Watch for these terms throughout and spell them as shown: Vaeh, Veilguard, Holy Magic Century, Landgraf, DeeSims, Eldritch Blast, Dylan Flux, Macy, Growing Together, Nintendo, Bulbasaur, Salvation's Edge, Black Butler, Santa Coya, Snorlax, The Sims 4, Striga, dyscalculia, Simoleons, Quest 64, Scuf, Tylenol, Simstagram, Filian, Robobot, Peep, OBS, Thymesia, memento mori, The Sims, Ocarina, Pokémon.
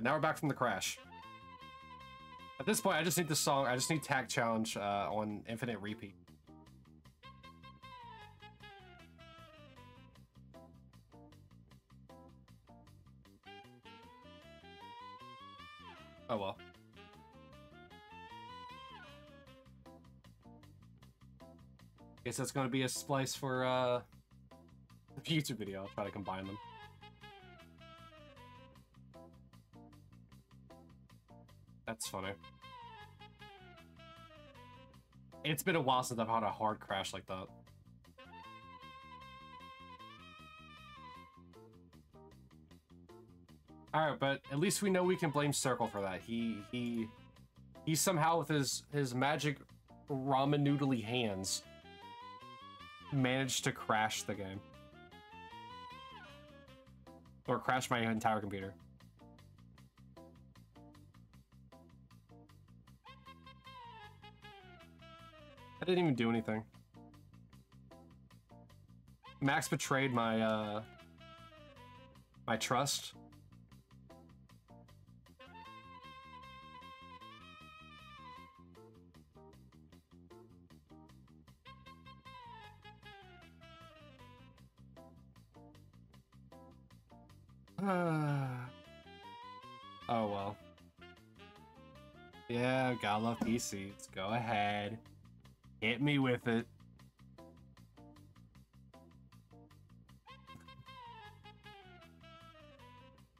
And now we're back from the crash. At this point, I just need the song. I just need Tack Challenge on infinite repeat. Oh well. Guess that's going to be a splice for the YouTube video. I'll try to combine them. That's funny. It's been a while since I've had a hard crash like that. Alright, but at least we know we can blame Circle for that. He somehow with his magic ramen noodly hands managed to crash the game. Or crash my entire computer. I didn't even do anything. Max betrayed my my trust. Oh well. Yeah, gotta love PCs. Go ahead. Hit me with it.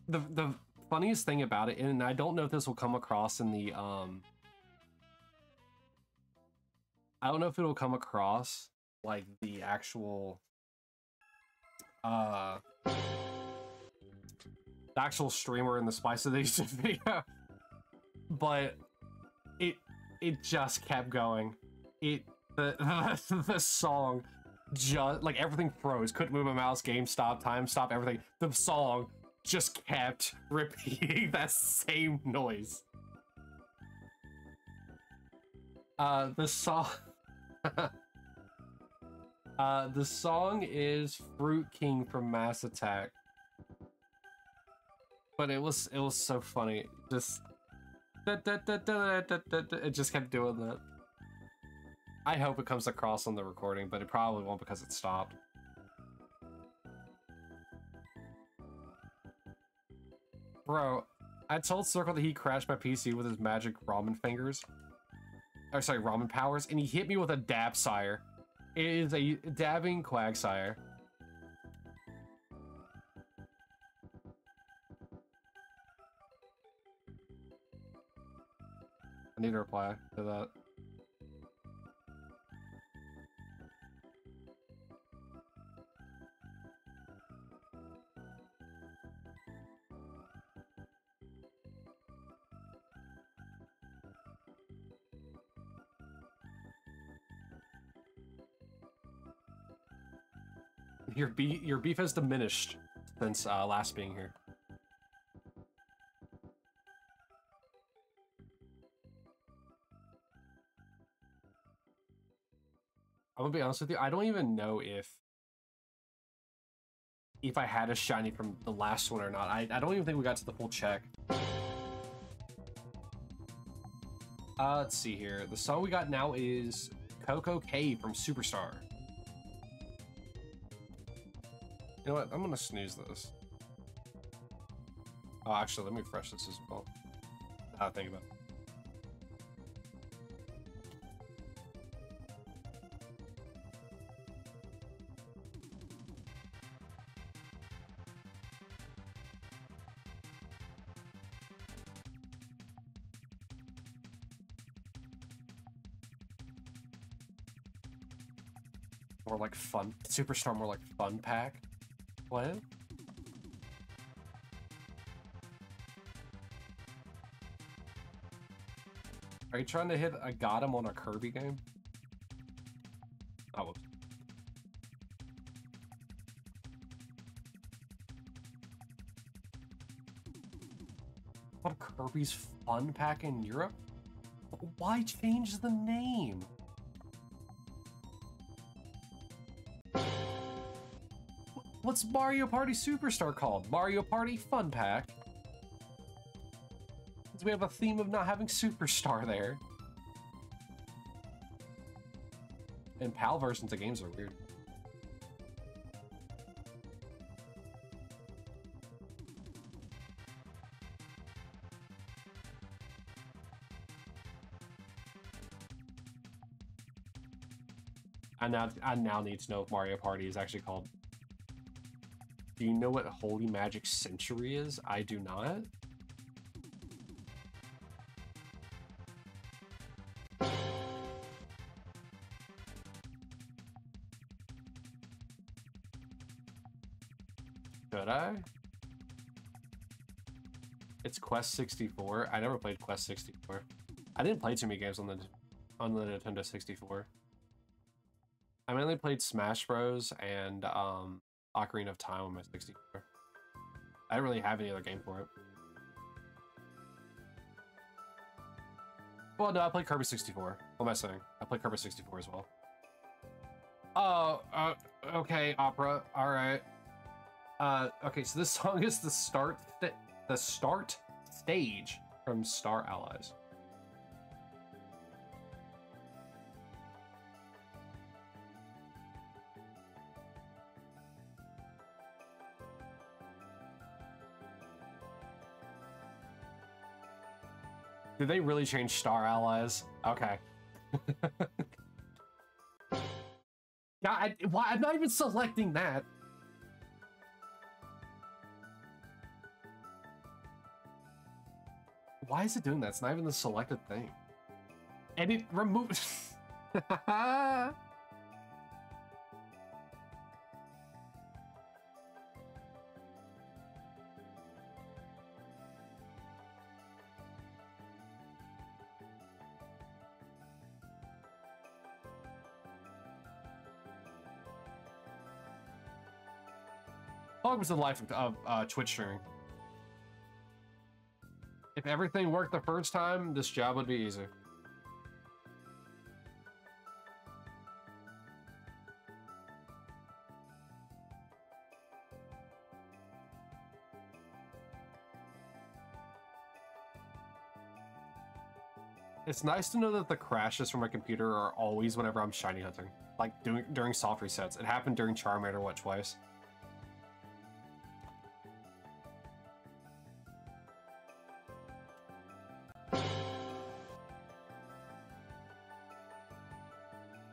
The funniest thing about it, and I don't know if this will come across in the I don't know if it'll come across like the actual streamer in the Spice Edition video, but it just kept going. The song just like everything froze, couldn't move my mouse, game stop, time stop, everything. The song just kept repeating that same noise. The song is Fruit King from Mass Attack. But it was so funny. Just it just kept doing that. I hope it comes across on the recording, but it probably won't because it stopped. Bro, I told Circle that he crashed my PC with his magic ramen fingers. Or sorry, ramen powers, and he hit me with a Dabsire. It is a dabbing Quagsire. I need to reply to that. Your beef has diminished since last being here. I'm gonna be honest with you. I don't even know if I had a shiny from the last one or not. I don't even think we got to the full check. Let's see here. The song we got now is Coco K from Superstar. You know what? I'm gonna snooze this. Oh, actually, let me refresh this as well. Now I think about it. More like fun. Superstar, more like fun pack. What? Are you trying to hit a Gotham on a Kirby game? Oh, whoops. What, Kirby's Fun Pack in Europe? Why change the name? What's Mario Party Superstar called? Mario Party Fun Pack? we have a theme of not having Superstar there. And PAL versions of games are weird. I now need to know if Mario Party is actually called. Do you know what Holy Magic Century is? I do not. Should I? It's Quest 64. I never played Quest 64. I didn't play too many games on the Nintendo 64. I mainly played Smash Bros. And Ocarina of Time on my 64. I didn't really have any other game for it. Well, no, I played Kirby 64. What am I saying? I played Kirby 64 as well. Oh, okay, Opera. All right. Okay, so this song is the start stage from Star Allies. Did they really change Star Allies? Okay. God, why, I'm not even selecting that. Why is it doing that? It's not even the selected thing. And it removes... How long was the life of Twitch streaming? If everything worked the first time, this job would be easy. It's nice to know that the crashes from my computer are always whenever I'm shiny hunting. Like during soft resets. It happened during Charm Raider, what, twice?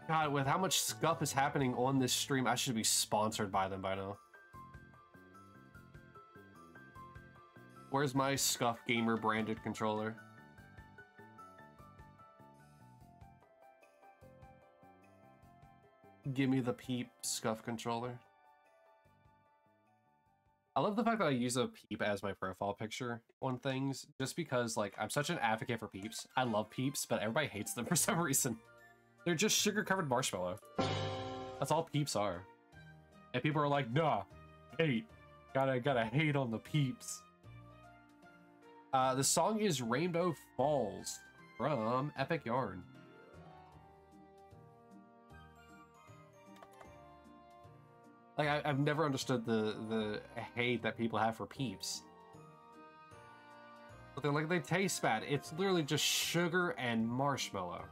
God, with how much Scuf is happening on this stream, I should be sponsored by them by now. Where's my Scuf Gamer branded controller? Give me the Peep Scuf controller. I love the fact that I use a Peep as my profile picture on things, just because, like, I'm such an advocate for Peeps. I love Peeps, but everybody hates them for some reason. They're just sugar-covered marshmallow. That's all Peeps are. And people are like, nah, hate. Gotta hate on the Peeps. The song is Rainbow Falls from Epic Yarn. Like, I've never understood the hate that people have for Peeps. But they're like, they taste bad. It's literally just sugar and marshmallow.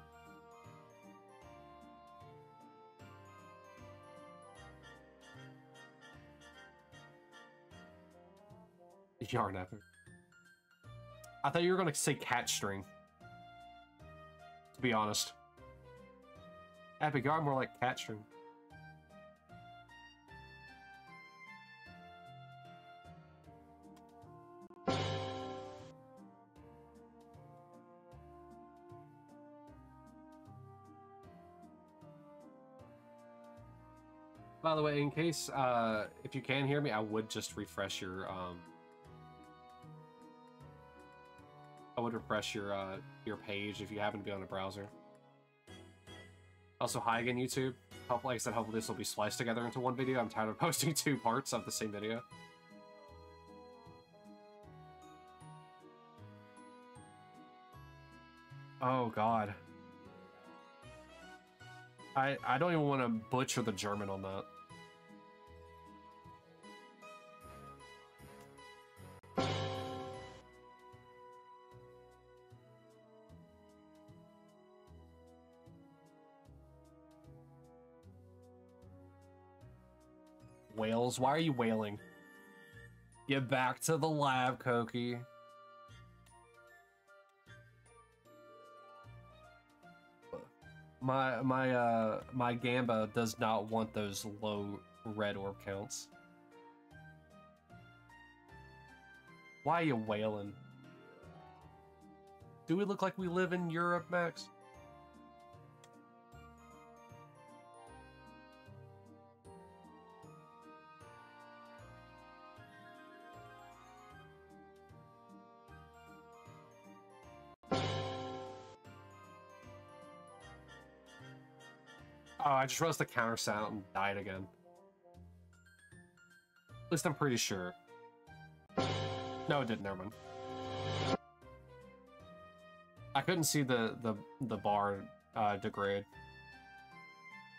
Yarn effort. I thought you were gonna say cat string. To be honest. Epic Yarn more like cat string. By the way, in case if you can hear me, I would just refresh your your page if you happen to be on a browser. Also, hi again, YouTube. Like I said, hopefully this will be spliced together into one video. I'm tired of posting two parts of the same video. Oh God. I don't even want to butcher the German on that. Wails, why are you wailing? Get back to the lab, Koki. My Gamba does not want those low red orb counts. Why are you wailing? Do we look like we live in Europe, Max? Oh, I just realized the counter sound and died again. At least I'm pretty sure. No, it didn't. Never mind. I couldn't see the bar degrade.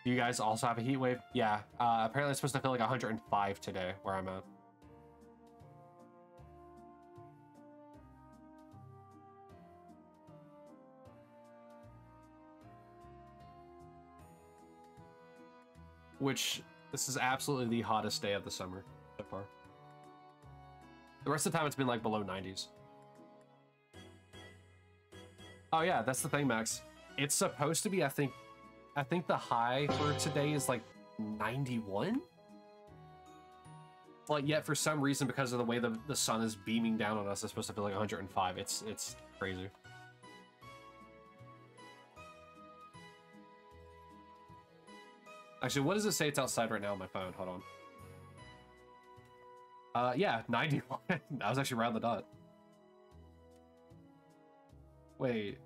Do you guys also have a heat wave? Yeah. Apparently, it's supposed to feel like 105 today, where I'm at. Which, this is absolutely the hottest day of the summer so far. The rest of the time it's been like below 90s. Oh yeah, that's the thing, Max. It's supposed to be, I think the high for today is like 91? Like, yet for some reason, because of the way the sun is beaming down on us, it's supposed to feel like 105. It's crazy. Actually, what does it say it's outside right now on my phone? Hold on. Yeah, 91. I was actually around the dot. Wait.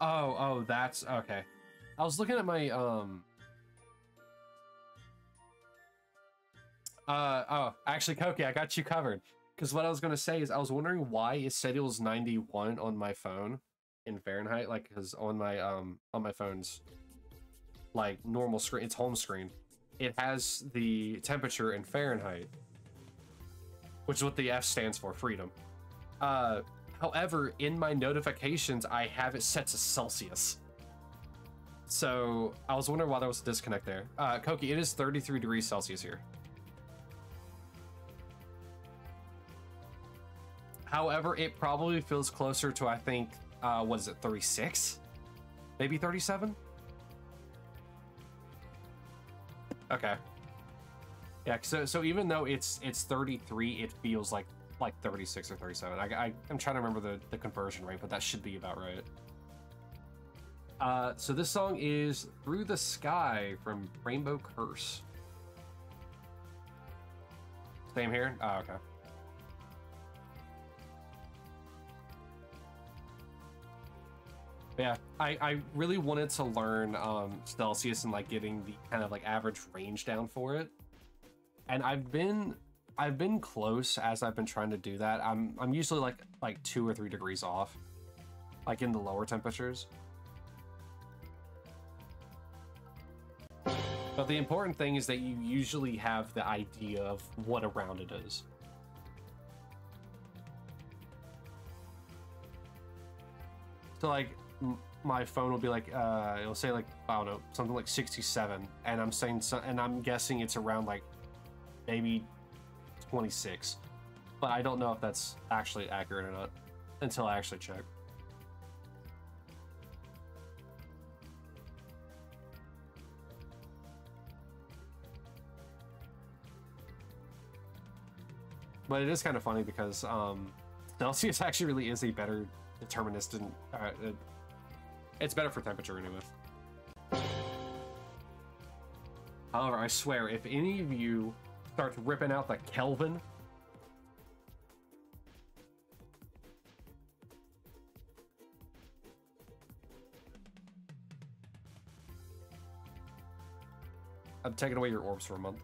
Oh, that's... Okay. I was looking at my, oh, actually, Koki, I got you covered. Because what I was going to say is I was wondering why it said it was 91 on my phone. In Fahrenheit, like, because on my phone's like normal screen, it's home screen, it has the temperature in Fahrenheit, which is what the F stands for, freedom. However, in my notifications I have it set to Celsius, so I was wondering why there was a disconnect there. Koki, it is 33 degrees Celsius here. However, it probably feels closer to, I think, what is it, 36? Maybe 37? Okay. Yeah, so even though it's 33, it feels like 36 or 37. I'm trying to remember the conversion rate, but that should be about right. So this song is Through the Sky from Rainbow Curse. Same here? Oh, okay. Yeah, I really wanted to learn Celsius and like getting the kind of like average range down for it, and I've been close as I've been trying to do that. I'm usually like 2 or 3 degrees off, like in the lower temperatures. But the important thing is that you usually have the idea of what around it is. So like, my phone will be like, it'll say like, I don't know, something like 67, and I'm saying, so, and I'm guessing it's around like maybe 26, but I don't know if that's actually accurate or not until I actually check. But it is kind of funny because Celsius actually really is a better deterministic. It's better for temperature anyway. However, I swear, if any of you start ripping out the Kelvin... I'm taking away your orbs for a month.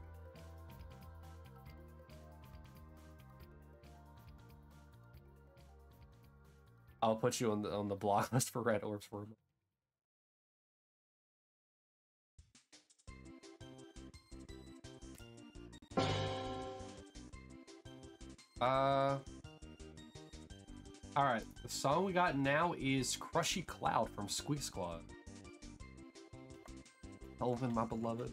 I'll put you on the block list for red orbs for a month. All right, the song we got now is Crushy Cloud from Squeak Squad. Elvin, my beloved.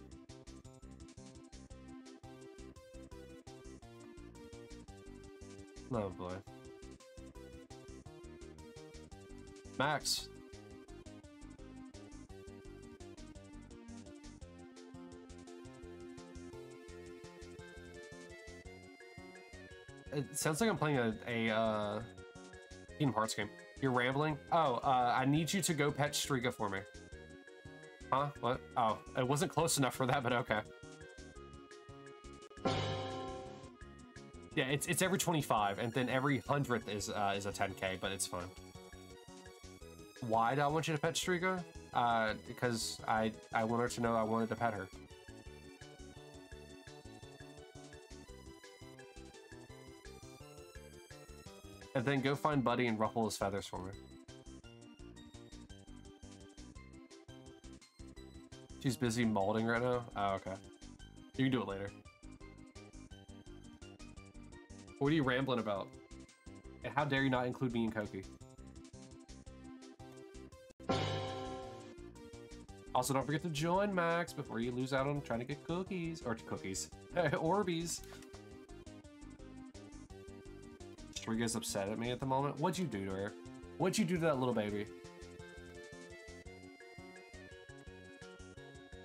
Oh boy. Max. It sounds like I'm playing a Kingdom Hearts game. You're rambling? Oh, I need you to go pet Striga for me. Huh? What? Oh, it wasn't close enough for that, but okay. Yeah, it's every 25, and then every 100th is a 10K, but it's fine. Why do I want you to pet Striga? Because I want her to know I wanted to pet her. And then go find Buddy and ruffle his feathers for me. She's busy molding right now? Oh, okay. You can do it later. What are you rambling about? And how dare you not include me and Koki? Also, don't forget to join Max before you lose out on trying to get cookies. Or cookies. Orbeez. Striga's upset at me at the moment. What'd you do to her? What'd you do to that little baby?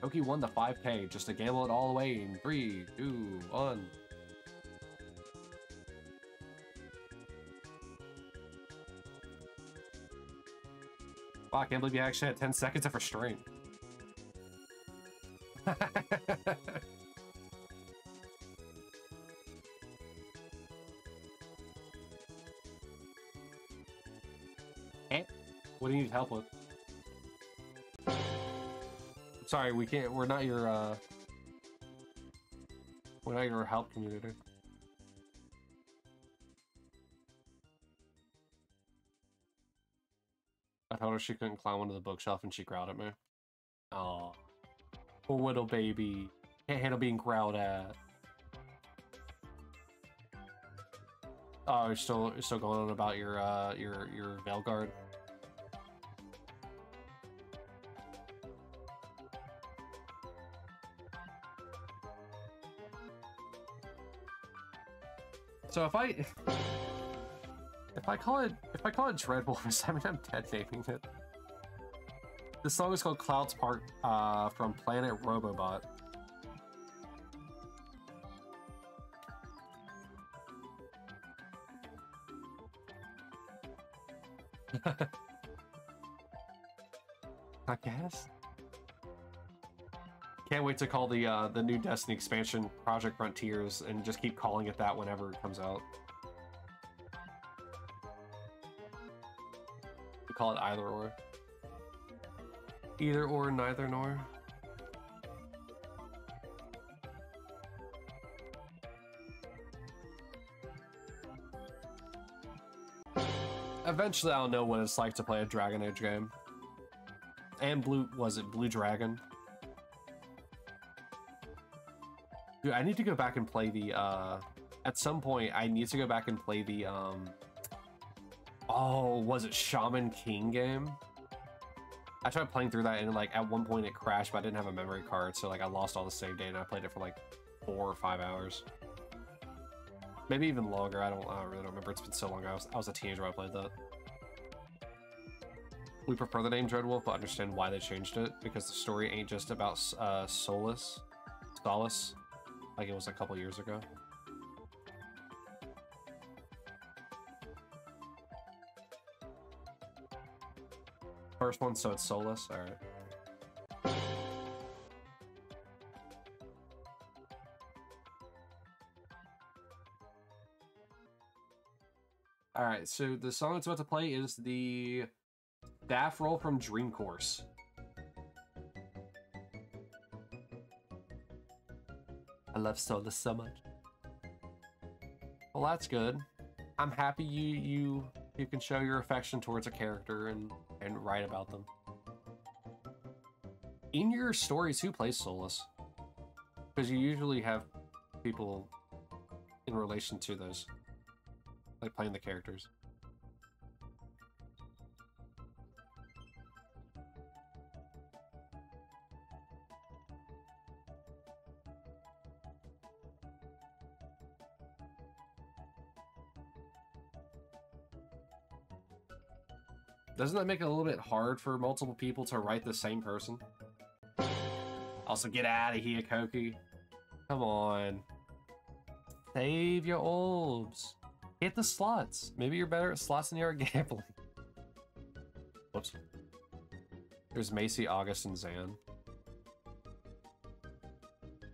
Koki won the 5K just to gamble it all away in 3, 2, 1. Wow, I can't believe you actually had 10 seconds of restraint. What do you need help with? Sorry, we can't. We're not your help community. I told her she couldn't climb onto the bookshelf, and she growled at me. Oh, poor little baby. Can't handle being growled at. Oh, you're still going on about your Veilguard. So if I call it Dreadwolf, I mean I'm dead naming it. This song is called Clouds Part from Planet Robobot. I guess. Can't wait to call the new Destiny expansion Project Frontiers and just keep calling it that whenever it comes out. We call it either or. Either or, neither nor. Eventually I'll know what it's like to play a Dragon Age game. And Blue Dragon? Dude, I need to go back and play the, at some point, I need to go back and play the, oh, was it Shaman King game? I tried playing through that and, like, at one point it crashed, but I didn't have a memory card, so, like, I lost all the save data and I played it for, like, 4 or 5 hours. Maybe even longer, I really don't remember, it's been so long ago. I was a teenager when I played that. We prefer the name Dreadwolf, but understand why they changed it, because the story ain't just about, Solus. Like it was a couple years ago. First one, so it's Solus. All right. All right. So the song that's about to play is the staff roll from Dream Course. I love Solus so much. Well, that's good. I'm happy you can show your affection towards a character and write about them. In your stories, who plays Solus? Because you usually have people in relation to those, like playing the characters. Doesn't that make it a little bit hard for multiple people to write the same person? Also, get out of here, Koki. Come on. Save your orbs. Hit the slots. Maybe you're better at slots than you are at gambling. Whoops. There's Macy, August, and Zan.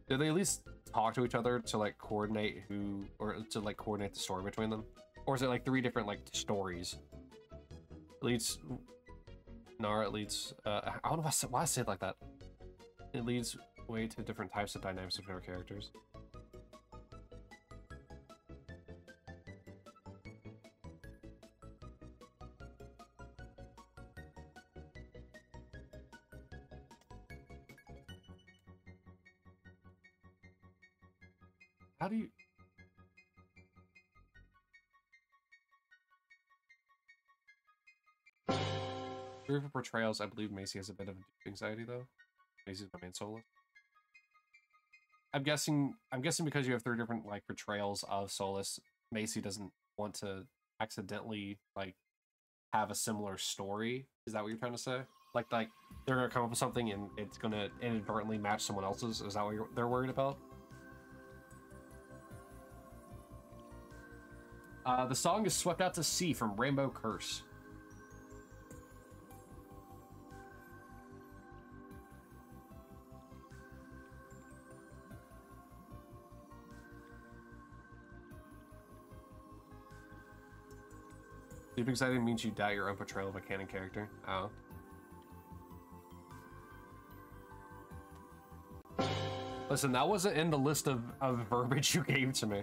Do they at least talk to each other to like coordinate who, or to like coordinate the story between them? Or is it like three different like stories? Leads Nara, it leads I don't know why I say it like that. It leads way to different types of dynamics of our characters. How do you... For portrayals, I believe Macy has a bit of anxiety though. Macy's my main Solus. I'm guessing because you have three different like portrayals of Solus, Macy doesn't want to accidentally like have a similar story. Is that what you're trying to say? Like they're gonna come up with something and it's gonna inadvertently match someone else's. Is that what they're worried about? The song is Swept Out to Sea from Rainbow Curse. Deep anxiety means you doubt your own portrayal of a canon character. Oh. Listen, that wasn't in the list of verbiage you gave to me.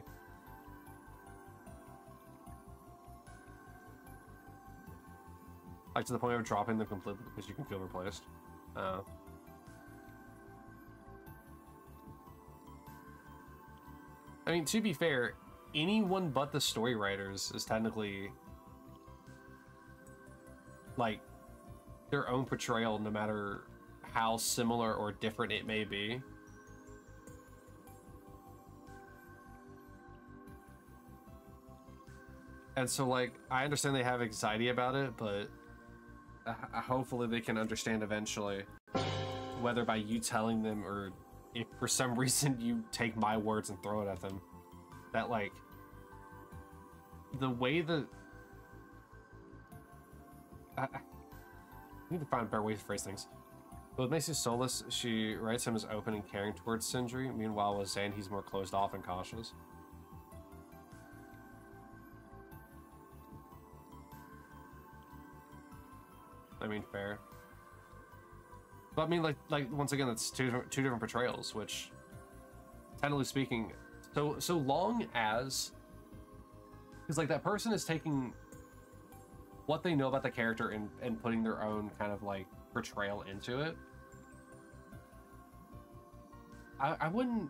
Like to the point of dropping them completely because you can feel replaced. I mean, to be fair, anyone but the story writers is technically like their own portrayal, no matter how similar or different it may be. And so like, I understand they have anxiety about it, but hopefully they can understand eventually, whether by you telling them or if for some reason you take my words and throw it at them, that like the way that I need to find a better way to phrase things. But with Macy's Solus, she writes him as open and caring towards Sindri. Meanwhile, with Zan, he's more closed off and cautious. I mean, fair. But I mean, like once again, that's two different portrayals, which, technically speaking, so long as, because like that person is taking what they know about the character and putting their own kind of like portrayal into it. I wouldn't,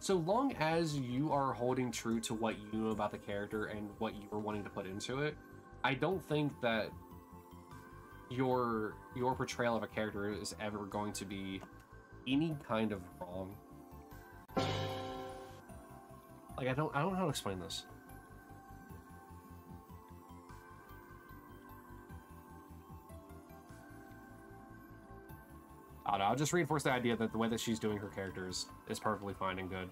so long as you are holding true to what you know about the character and what you were wanting to put into it, I don't think that your portrayal of a character is ever going to be any kind of wrong. Like I don't know how to explain this. I don't know, I'll just reinforce the idea that the way that she's doing her characters is perfectly fine and good,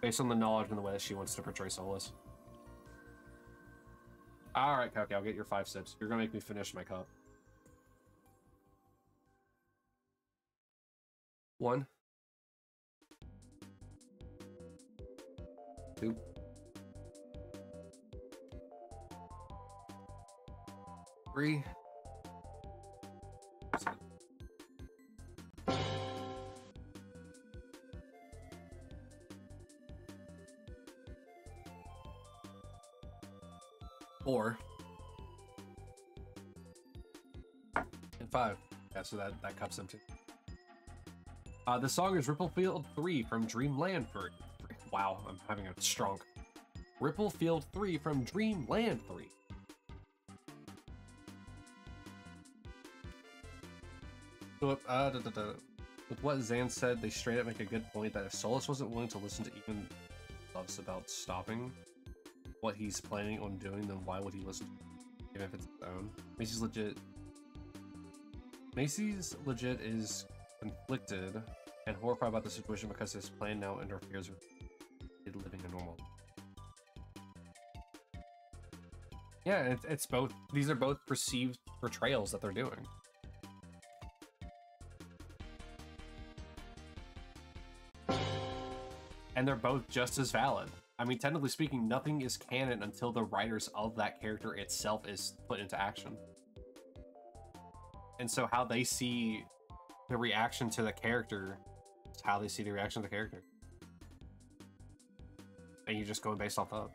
based on the knowledge and the way that she wants to portray Solus. All right, Koki, I'll get your 5 sips. You're gonna make me finish my cup. 1, 2. Three. Four. And 5. Yeah, so that cup's empty. The song is Ripplefield 3 from Dreamland for... Wow, I'm having a strong... Ripplefield 3 from Dreamland 3. So, with what Zan said, they straight up make a good point that if Solus wasn't willing to listen to even loves about stopping, what he's planning on doing, then why would he listen to him, even if it's his own? Macy's legit. Macy's legit is conflicted and horrified about the situation because his plan now interferes with living a normal life. Yeah, it's both. These are both perceived portrayals that they're doing. And they're both just as valid. I mean, technically speaking, nothing is canon until the writers of that character itself is put into action. And so how they see the reaction to the character is how they see the reaction to the character. And you're just going based off of.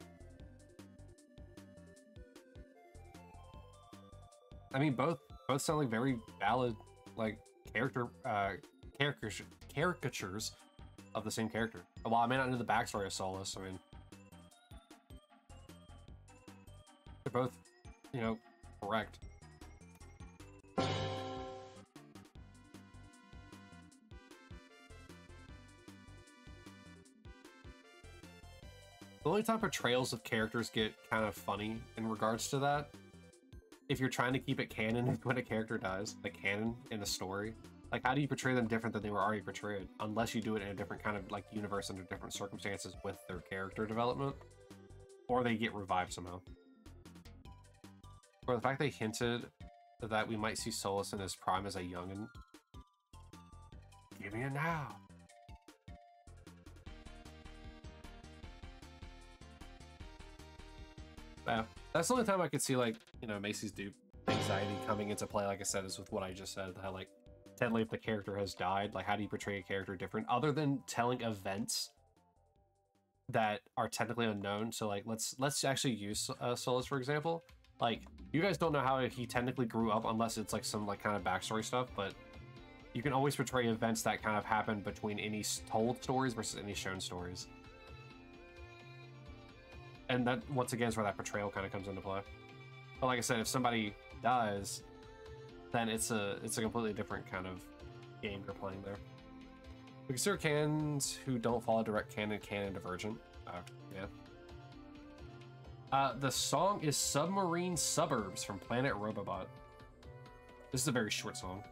I mean, both sound like very valid, like, character, caricatures of the same character. Well, I may not know the backstory of Solus, I mean... They're both, you know, correct. The only time portrayals of characters get kind of funny in regards to that, if you're trying to keep it canon when a character dies, like canon in a story, like how do you portray them different than they were already portrayed? Unless you do it in a different kind of like universe under different circumstances with their character development, or they get revived somehow. Or the fact they hinted that we might see Solus in his prime as a youngin. Give me it now. Yeah. That's the only time I could see, like, you know, Macy's dupe anxiety coming into play, like I said, is with what I just said, how, like, technically if the character has died, like, how do you portray a character different, other than telling events that are technically unknown? So, like, let's actually use Solus, for example. Like, you guys don't know how he technically grew up unless it's, like, some, like, kind of backstory stuff, but you can always portray events that kind of happen between any told stories versus any shown stories. And that, once again, is where that portrayal kind of comes into play. But like I said, if somebody dies, then it's a completely different kind of game you're playing there. We consider canons who don't follow direct canon divergent. Yeah. The song is Submarine Suburbs from Planet Robobot. This is a very short song.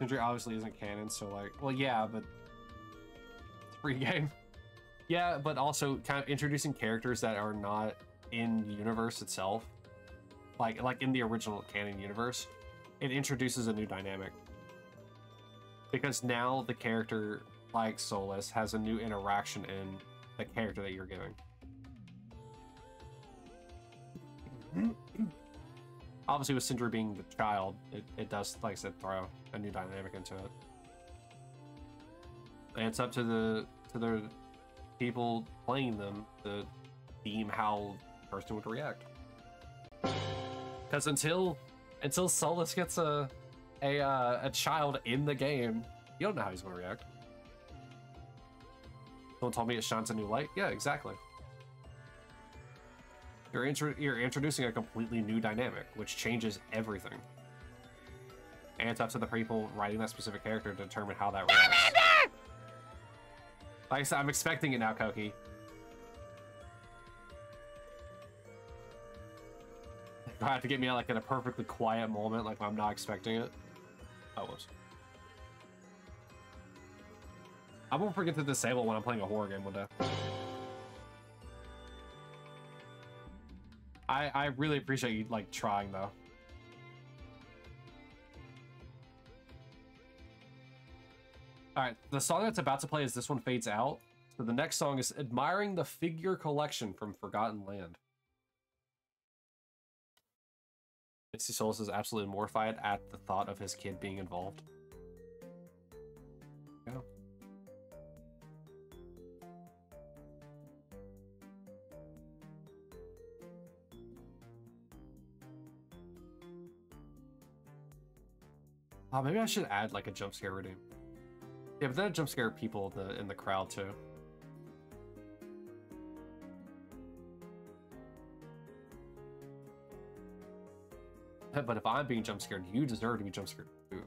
Sindri obviously isn't canon, so like, well, yeah, but it's a free game. Yeah, but also kind of introducing characters that are not in universe itself, like in the original canon universe, it introduces a new dynamic because now the character like Solus has a new interaction in the character that you're giving. Obviously, with Sindri being the child, it does, like I said, throw a new dynamic into it. And it's up to the people playing them to deem how the person would react. Because until Solus gets a child in the game, you don't know how he's going to react. Someone told me it shines a new light. Yeah, exactly. You're introducing a completely new dynamic, which changes everything. And it's up to the people writing that specific character to determine how that reacts. Like I said, I'm expecting it now, Koki. I have to get me out like in a perfectly quiet moment, like I'm not expecting it. Oh, whoops. I won't forget to disable it when I'm playing a horror game one day. I really appreciate you, like, trying, though. Alright, the song that's about to play is This One Fades Out. So the next song is Admiring the Figure Collection from Forgotten Land. Misty Solus is absolutely mortified at the thought of his kid being involved. Yeah. Oh, maybe I should add like a jump scare redeem. Yeah, but then jump scare people in the crowd too. But if I'm being jump scared, you deserve to be jump scared too.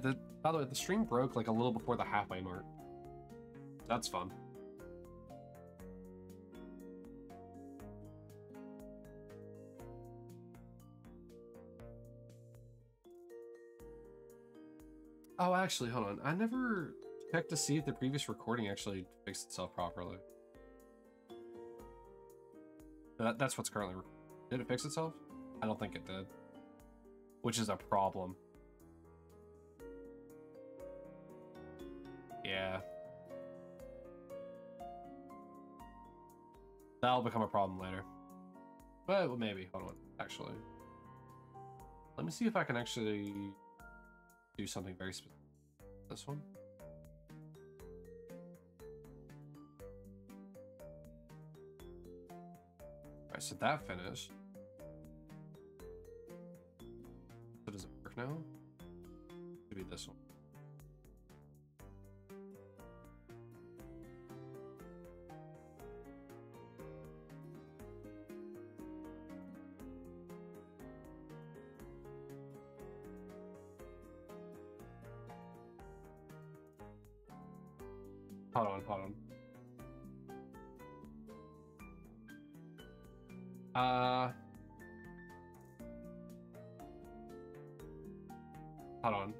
yeah, by the way, the stream broke like a little before the halfway mark. That's fun. Oh, actually, hold on. I never checked to see if the previous recording actually fixed itself properly. That's what's currently recorded. Did it fix itself? I don't think it did. Which is a problem. Yeah. That'll become a problem later. But maybe. Hold on. Actually. Let me see if I can actually do something very specific. This one? Alright, so that finished. So does it work now? Maybe this one. Hold on. Hold on.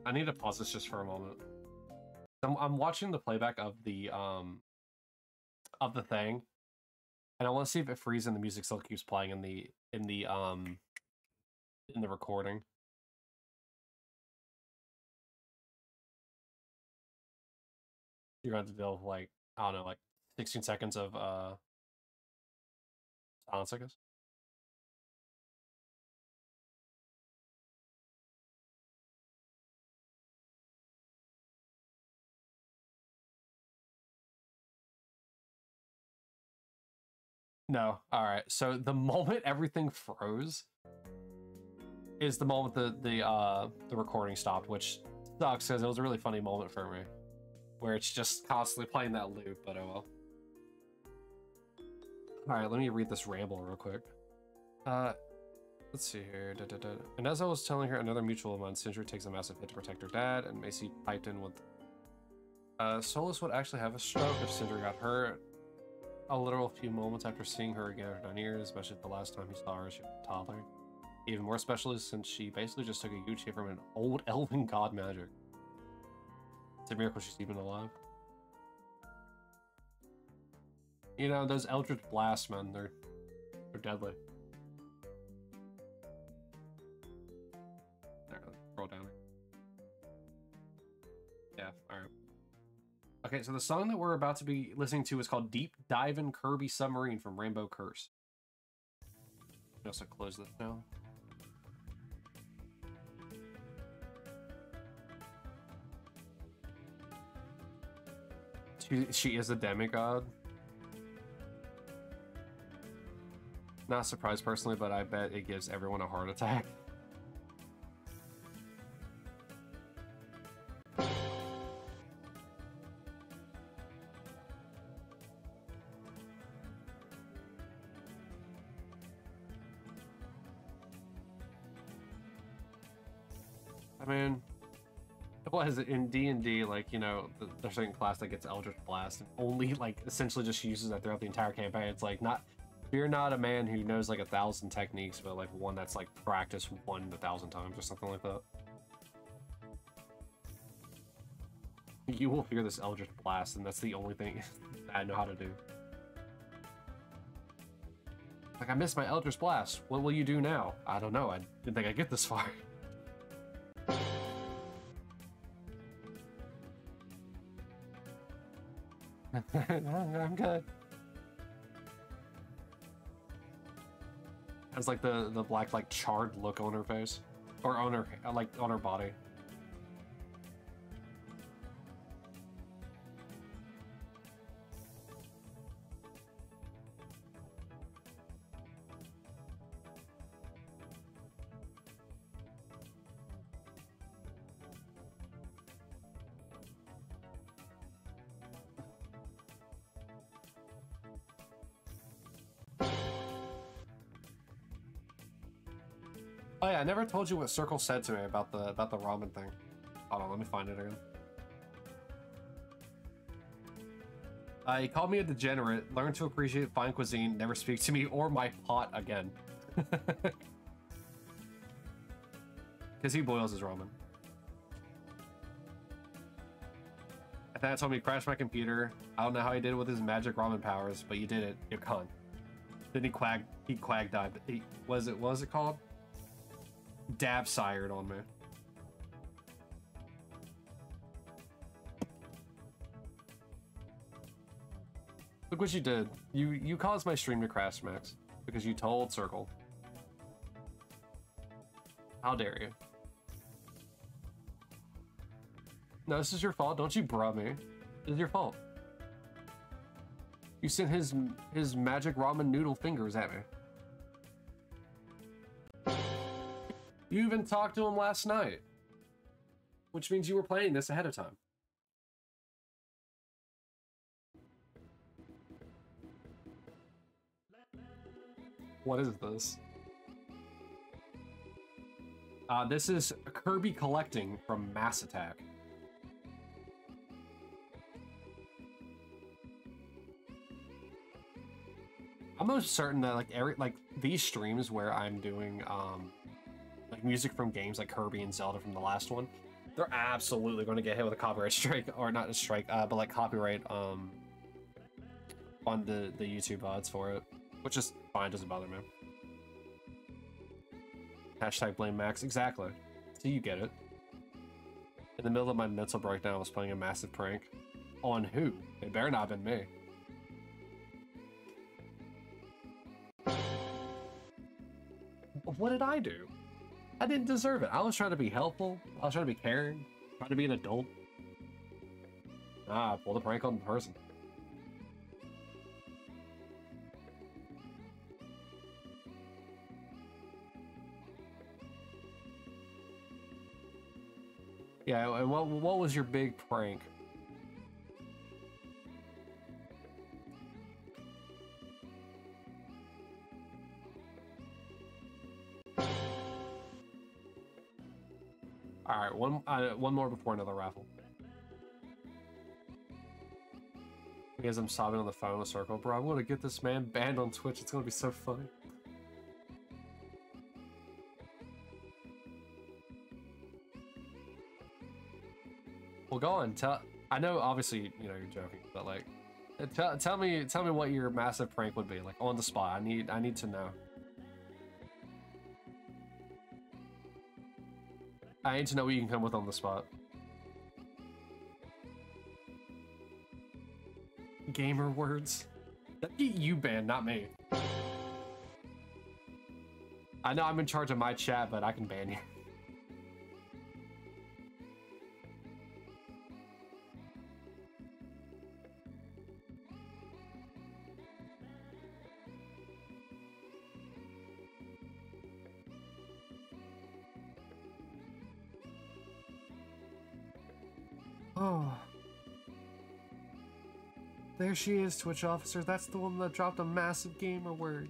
I need to pause this just for a moment. I'm watching the playback of the thing, and I want to see if it frees and the music still keeps playing in the recording. You're going to have to deal with, like, I don't know, like 16 seconds of silence, I guess. No, all right. So the moment everything froze is the moment the recording stopped, which sucks because it was a really funny moment for me. Where it's just constantly playing that loop, but oh well. Alright, let me read this ramble real quick. Let's see here. Da, da, da. And as I was telling her, another mutual of mine, Sindri, takes a massive hit to protect her dad, and Macy piped in with... Solus would actually have a stroke if Sindri got hurt. A literal few moments after seeing her again after 9 years, especially the last time he saw her, she was a toddler. Even more especially since she basically just took a huge hit from an old elven god magic. It's a miracle she's even alive. You know, those Eldritch Blasts, man, they're deadly. There, roll down. Yeah, alright. Okay, so the song that we're about to be listening to is called Deep Divin' Kirby Submarine from Rainbow Curse. Can also close this now. She is a demigod. Not surprised personally, but I bet it gives everyone a heart attack. I mean... Was in D&D, like, you know, there's a certain class that gets Eldritch Blast and only, like, essentially just uses that throughout the entire campaign. It's like, not, you're not a man who knows like 1,000 techniques, but like one that's like practiced 1,000 times or something like that. You will fear this Eldritch Blast, and that's the only thing I know how to do. Like, I missed my Eldritch Blast. What will you do now? I don't know. I didn't think I'd get this far. I'm good. That's like the black, like, charred look on her face, or on her, like, on her body. I never told you what Circle said to me about the ramen thing. Hold on, let me find it again. He called me a degenerate, learned to appreciate fine cuisine, never speak to me or my pot again. Because he boils his ramen. And that told me to crash my computer. I don't know how he did it with his magic ramen powers, but you did it. You're con. Then he quag dived. What was it called? Dab sired on me. Look what you did. You caused my stream to crash, Max, because you told Circle. How dare you? No, this is your fault. Don't you bruh me. This is your fault. You sent his magic ramen noodle fingers at me. You even talked to him last night, which means you were playing this ahead of time. What is this? This is Kirby collecting from Mass Attack. I'm almost certain that these streams where I'm doing like music from games like Kirby and Zelda from the last one, they're absolutely going to get hit with a copyright strike, or not a strike, but like copyright on the YouTube odds for it, which is fine, doesn't bother me. Hashtag blame Max, exactly. So you get it. In the middle of my mental breakdown, I was playing a massive prank. On who? It better not have been me. What did I do? I didn't deserve it. I was trying to be helpful. I was trying to be caring. Trying to be an adult. Ah, I pulled a prank on the person. Yeah, and what was your big prank? All right, one more before another raffle. Because I'm sobbing on the phone with Circle, bro. I'm gonna get this man banned on Twitch. It's gonna be so funny. Well, go on. I know, obviously, you know you're joking, but like, tell me what your massive prank would be, like on the spot. I need to know. I need to know what you can come with on the spot. Gamer words. That'd get you banned, not me. I know I'm in charge of my chat, but I can ban you. There she is, Twitch officer. That's the one that dropped a massive gamer word.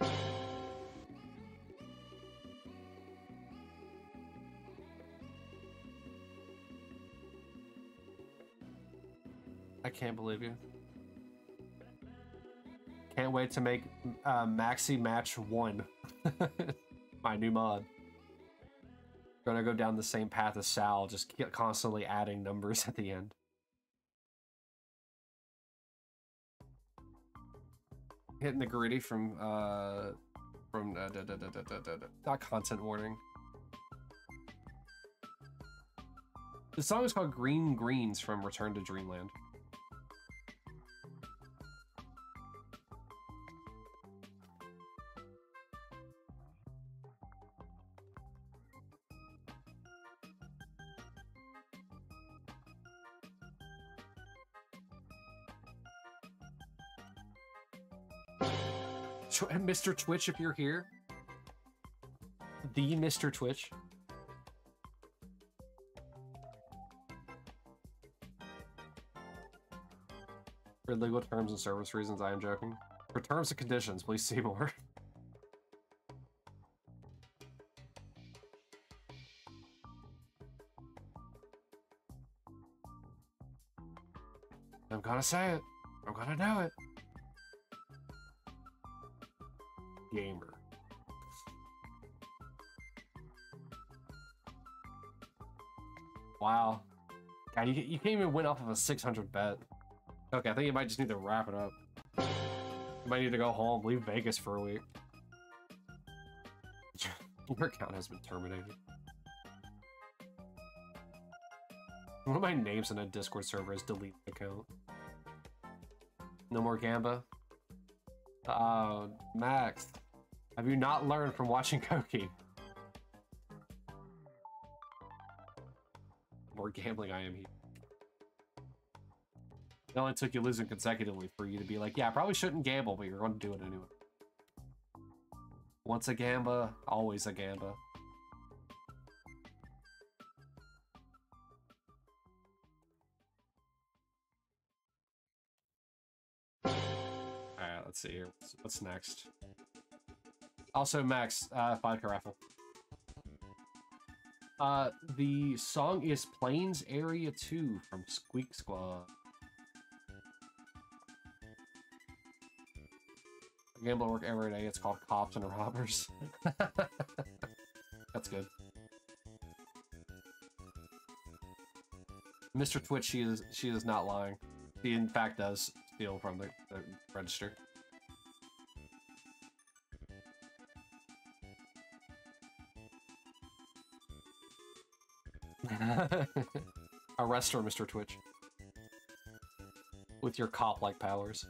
I can't believe you. Can't wait to make Maxi Match 1. My new mod. Gonna go down the same path as Sal, just constantly adding numbers at the end. Hitting the gritty from content warning. The song is called Green Greens from Return to Dreamland. Mr. Twitch, if you're here. The Mr. Twitch. For legal terms and service reasons, I am joking. For terms and conditions, please see more. I'm gonna say it. I'm gonna do it. Gamer. Wow. God, you can't even win off of a 600 bet. Okay, I think you might just need to wrap it up. You might need to go home, leave Vegas for a week. Your account has been terminated. One of my names in a Discord server is delete account. No more Gamba. Max, have you not learned from watching Koki? More gambling I am here. It only took you losing consecutively for you to be like, yeah, I probably shouldn't gamble, but you're going to do it anyway. Once a Gamba, always a Gamba. Alright, let's see here. What's next? Also, Max, vodka raffle. The song is Plains Area 2 from Squeak Squad. I gamble at work every day. It's called Cops and Robbers. That's good. Mr. Twitch, she is not lying. She in fact does steal from the register. Arrest her, Mr. Twitch, with your cop-like powers.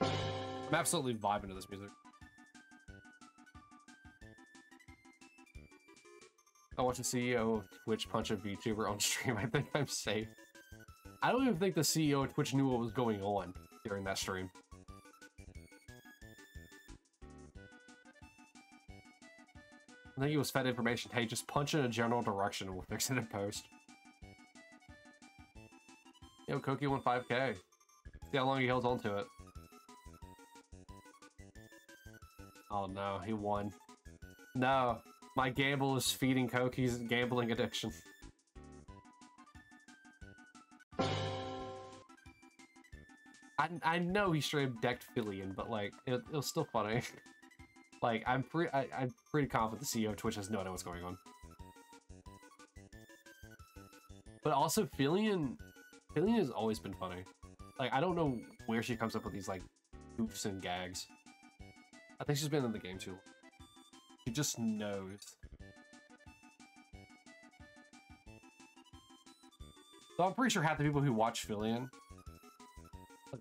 I'm absolutely vibing to this music. I watch the CEO of Twitch punch a VTuber on stream. I think I'm safe. I don't even think the CEO of Twitch knew what was going on during that stream. I think he was fed information. Hey, just punch in a general direction and we'll fix it in post. Yo, Koki won 5K. See how long he held on to it. Oh no, he won. No, my gamble is feeding Koki's gambling addiction. I know he straight up decked Filian, but like, it was still funny. Like, I'm pretty confident the CEO of Twitch has no idea what's going on. But also, Filian has always been funny. Like, I don't know where she comes up with these, like, goofs and gags. I think she's been in the game too. She just knows. So I'm pretty sure half the people who watch Filian, like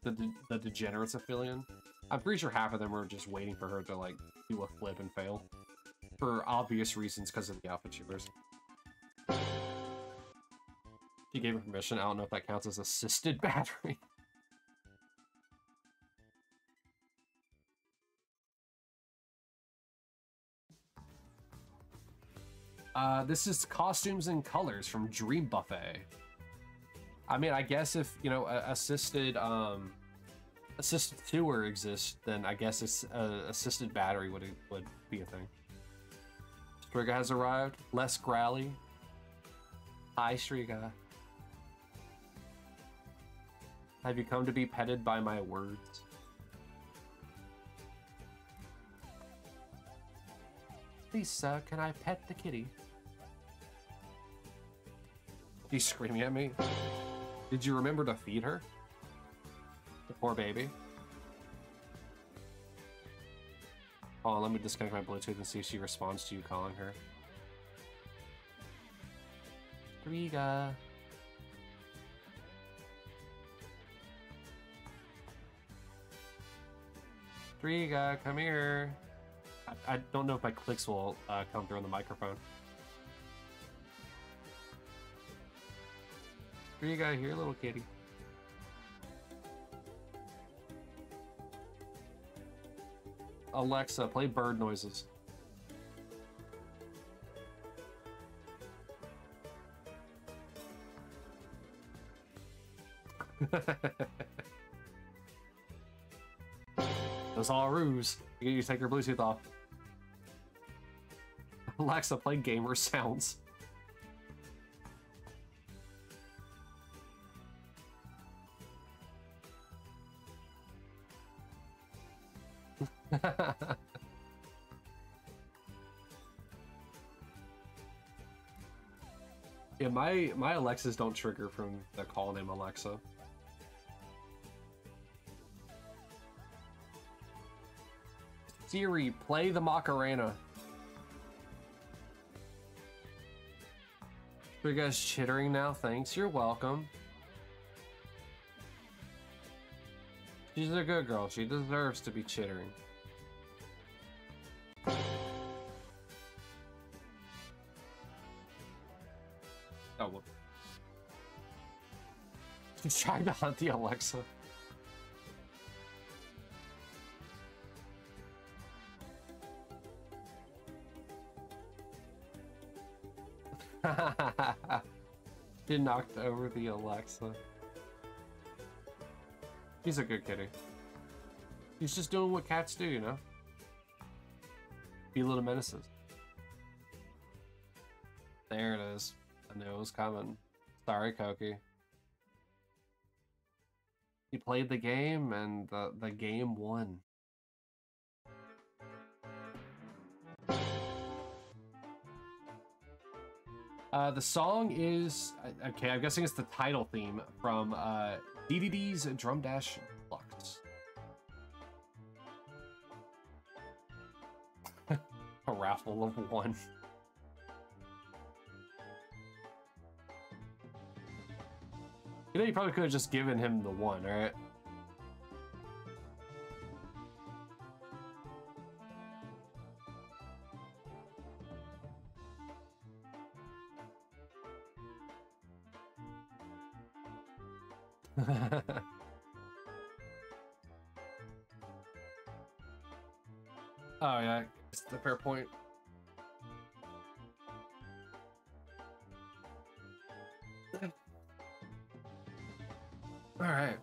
the degenerates of Filian, I'm pretty sure half of them are just waiting for her to, like, do a flip and fail. For obvious reasons, because of the outfit she wears. She gave her permission. I don't know if that counts as assisted battery. This is Costumes and Colors from Dream Buffet. I mean, I guess if, you know, assisted tour exists, then I guess it's assisted battery would be a thing. Striga has arrived. Less growly. Hi, Striga. Have you come to be petted by my words? Please, sir, can I pet the kitty? He's screaming at me. Did you remember to feed her? The poor baby. Oh, let me disconnect my Bluetooth and see if she responds to you calling her. Striga. Striga, come here. I don't know if my clicks will come through on the microphone. Striga, here, little kitty. Alexa, play bird noises. That's all a ruse. You need to take your Bluetooth off. Alexa, play gamer sounds. Yeah, my Alexas don't trigger from the call name Alexa. Siri, play the Macarena. You guys chittering now? Thanks, you're welcome. She's a good girl. She deserves to be chittering. Oh, well. She's trying to hunt the Alexa. She knocked over the Alexa. She's a good kitty. She's just doing what cats do, you know? Be little menaces. There it is. I knew it was coming. Sorry, Koki. He played the game, and the game won. The song is, okay, I'm guessing it's the title theme from DDD's Drum Dash Deluxe. A raffle of one. You know, you probably could have just given him the one, right? Oh yeah, it's the fair point. All right.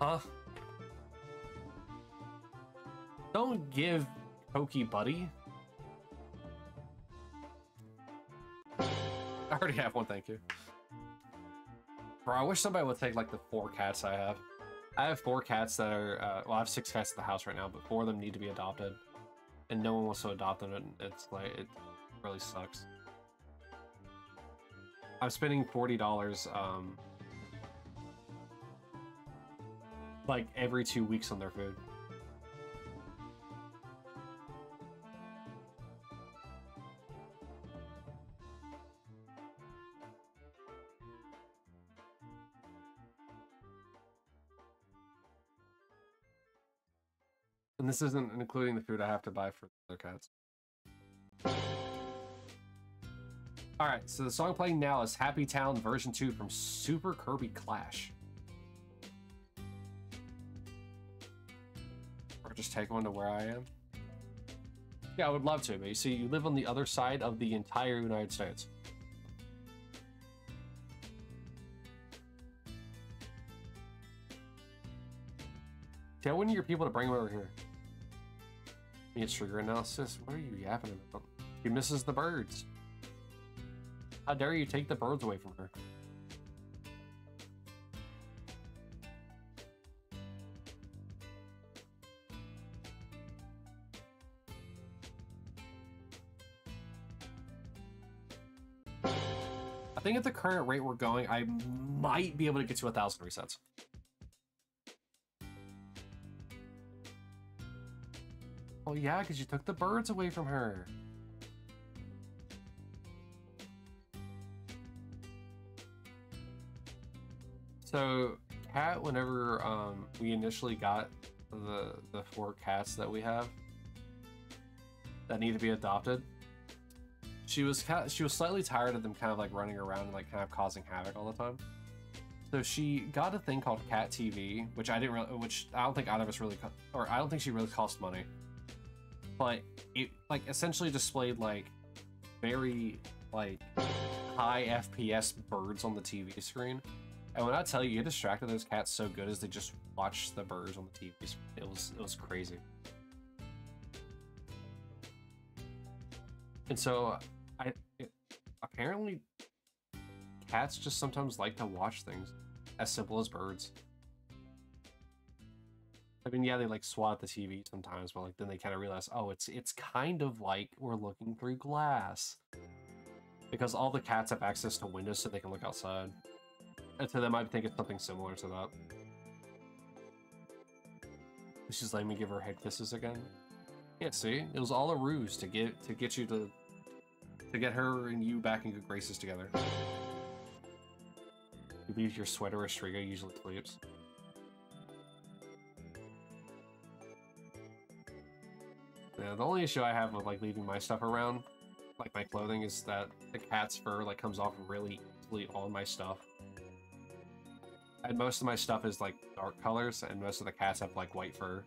Huh? Don't give Koki buddy. I already have one, thank you. Bro, I wish somebody would take like the 4 cats I have. I have 4 cats that are, well, I have 6 cats at the house right now, but 4 of them need to be adopted. And no one wants to adopt them, and it's like, it really sucks. I'm spending $40, like every 2 weeks on their food. This isn't including the food I have to buy for the other cats. Alright, so the song playing now is Happy Town version 2 from Super Kirby Clash. Or just take one to where I am. Yeah, I would love to, but you see, you live on the other side of the entire United States. See, I wouldn't your people to bring them over here. It's trigger analysis. What are you yapping about? She misses the birds. How dare you take the birds away from her? I think at the current rate we're going, I might be able to get to 1,000 resets. Oh yeah, because you took the birds away from her. So, Cat, whenever we initially got the 4 cats that we have that need to be adopted, she was slightly tired of them kind of like running around and like kind of causing havoc all the time. So she got a thing called Cat TV, which I didn't really, which I don't think either of us really, or I don't think she really cost money. But it like essentially displayed like very like high FPS birds on the TV screen, and when I tell you, it distracted those cats so good as they just watched the birds on the TV screen. It was crazy. And so apparently cats just sometimes like to watch things as simple as birds. I mean, yeah, they like swat at the TV sometimes, but like then they kind of realize, oh, it's kind of like we're looking through glass. Because all the cats have access to windows so they can look outside. And so they might think it's something similar to that. She's letting me give her head kisses again. Yeah, see? It was all a ruse to get you to get her and you back in good graces together. You leave your sweater where Striga usually sleeps. Yeah, the only issue I have with like leaving my stuff around, like my clothing, is that the cat's fur like comes off really easily on my stuff. And most of my stuff is like dark colors, and most of the cats have like white fur.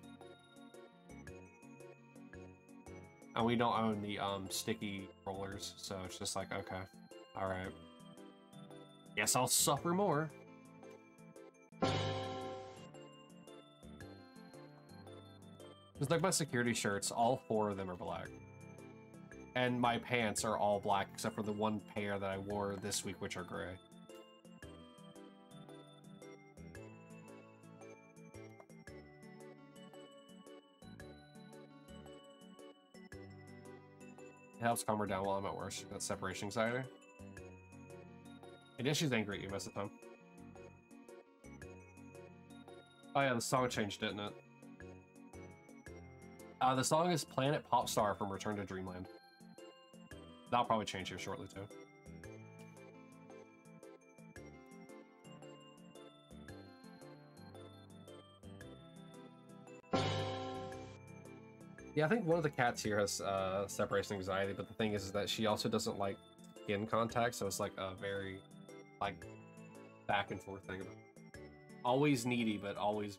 And we don't own the sticky rollers, so it's just like, okay, all right. Yes, I'll suffer more. It's like my security shirts, all four of them are black. And my pants are all black, except for the one pair that I wore this week, which are gray. It helps calm her down while I'm at work. She's got separation anxiety. And yeah, she's angry at you most of the time. Oh yeah, the song changed, didn't it? The song is Planet Popstar from Return to Dreamland. That'll probably change here shortly too. Yeah, I think one of the cats here has separation anxiety, but the thing is that she also doesn't like skin contact, so it's like a very like back and forth thing. Always needy, but always.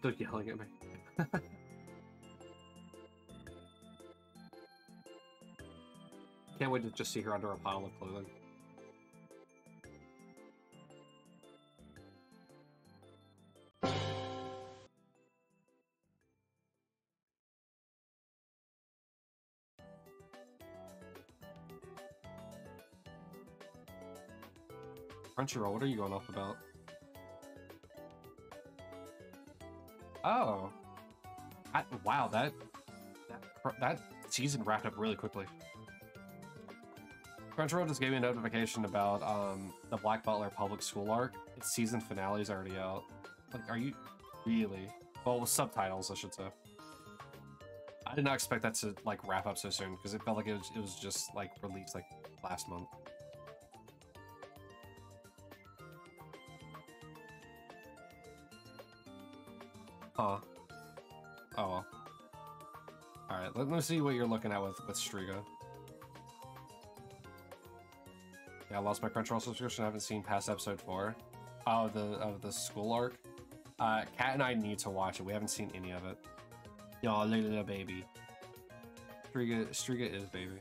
Still yelling at me. Can't wait to just see her under a pile of clothing. Crunchyroll, what are you going off about? Oh. Wow, that season wrapped up really quickly. Crunchyroll just gave me a notification about the Black Butler public school arc. Its season finale is already out. Like, are you really? Well, with subtitles, I should say. I did not expect that to like wrap up so soon because it felt like it was just like released like last month. Huh. Oh well. All right, let me see what you're looking at with Striga. Yeah, I lost my Crunchyroll subscription. I haven't seen past episode 4 of the school arc. Kat and I need to watch it. We haven't seen any of it. Y'all, look at that baby. Striga is baby.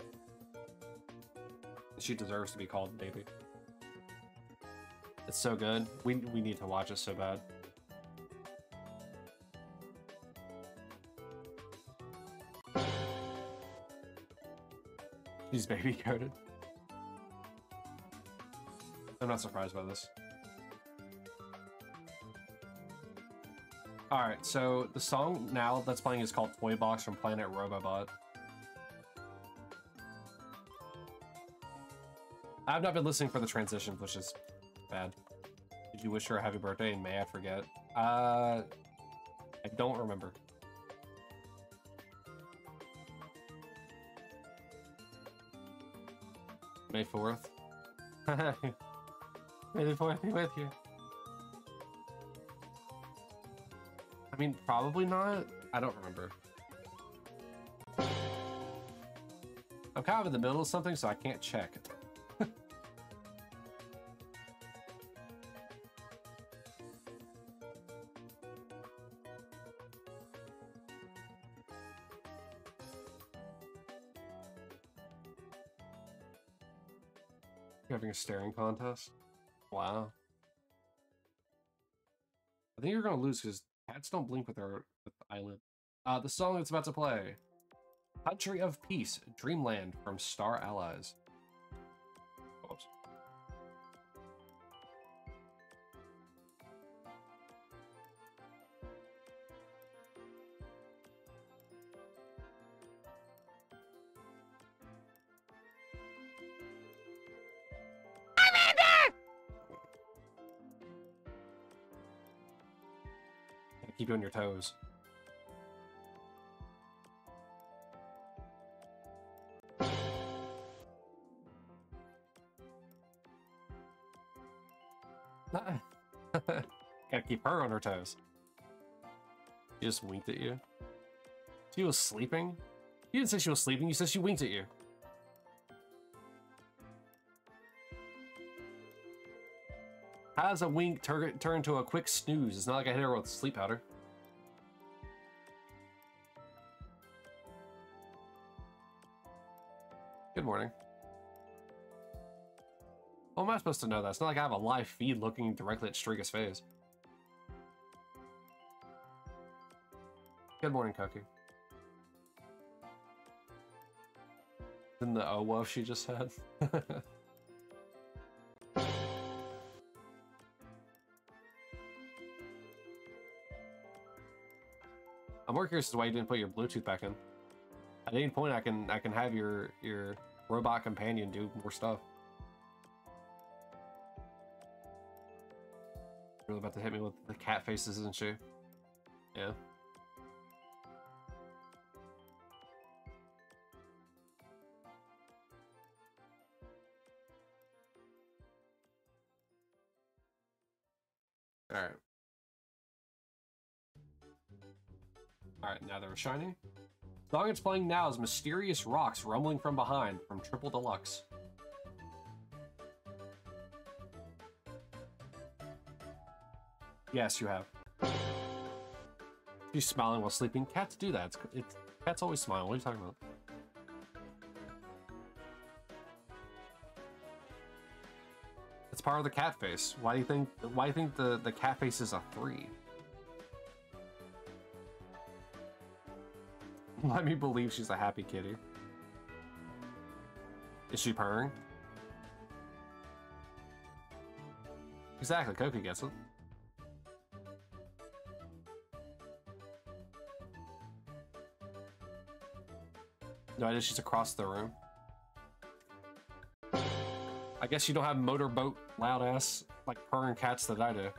She deserves to be called baby. It's so good. We need to watch it so bad. She's baby coded. I'm not surprised by this. Alright, so the song now that's playing is called Toy Box from Planet Robobot. I've not been listening for the transition, which is bad. Did you wish her a happy birthday in May? I forget. I don't remember. May 4th. May 4th be with you. I mean, probably not. I don't remember. I'm kind of in the middle of something, so I can't check. Having a staring contest? Wow. I think you're gonna lose because cats don't blink with their eyelid. The song that's about to play. Country of Peace, Dreamland from Star Allies. Oops. Keep you on your toes. Gotta keep her on her toes. She just winked at you. She was sleeping? You didn't say she was sleeping, you said she winked at you. How does a wink turn to a quick snooze? It's not like I hit her with sleep powder. Good morning. Well, am I supposed to know that? It's not like I have a live feed looking directly at Striga's face. Good morning, Koki. Isn't the oh woof she just had? I'm more curious as to why you didn't put your Bluetooth back in. At any point, I can have your robot companion do more stuff. Really about to hit me with the cat faces, isn't she? Yeah. All right. Alright, now they're shiny. The song it's playing now is Mysterious Rocks Rumbling From Behind from Triple Deluxe. Yes, you have. She's smiling while sleeping. Cats do that. Cats always smile. What are you talking about? It's part of the cat face. Why do you think the cat face is a 3? Let me believe she's a happy kitty. Is she purring? Exactly, Koki gets it. No idea, she's across the room. I guess you don't have motorboat loud ass like purring cats that I do.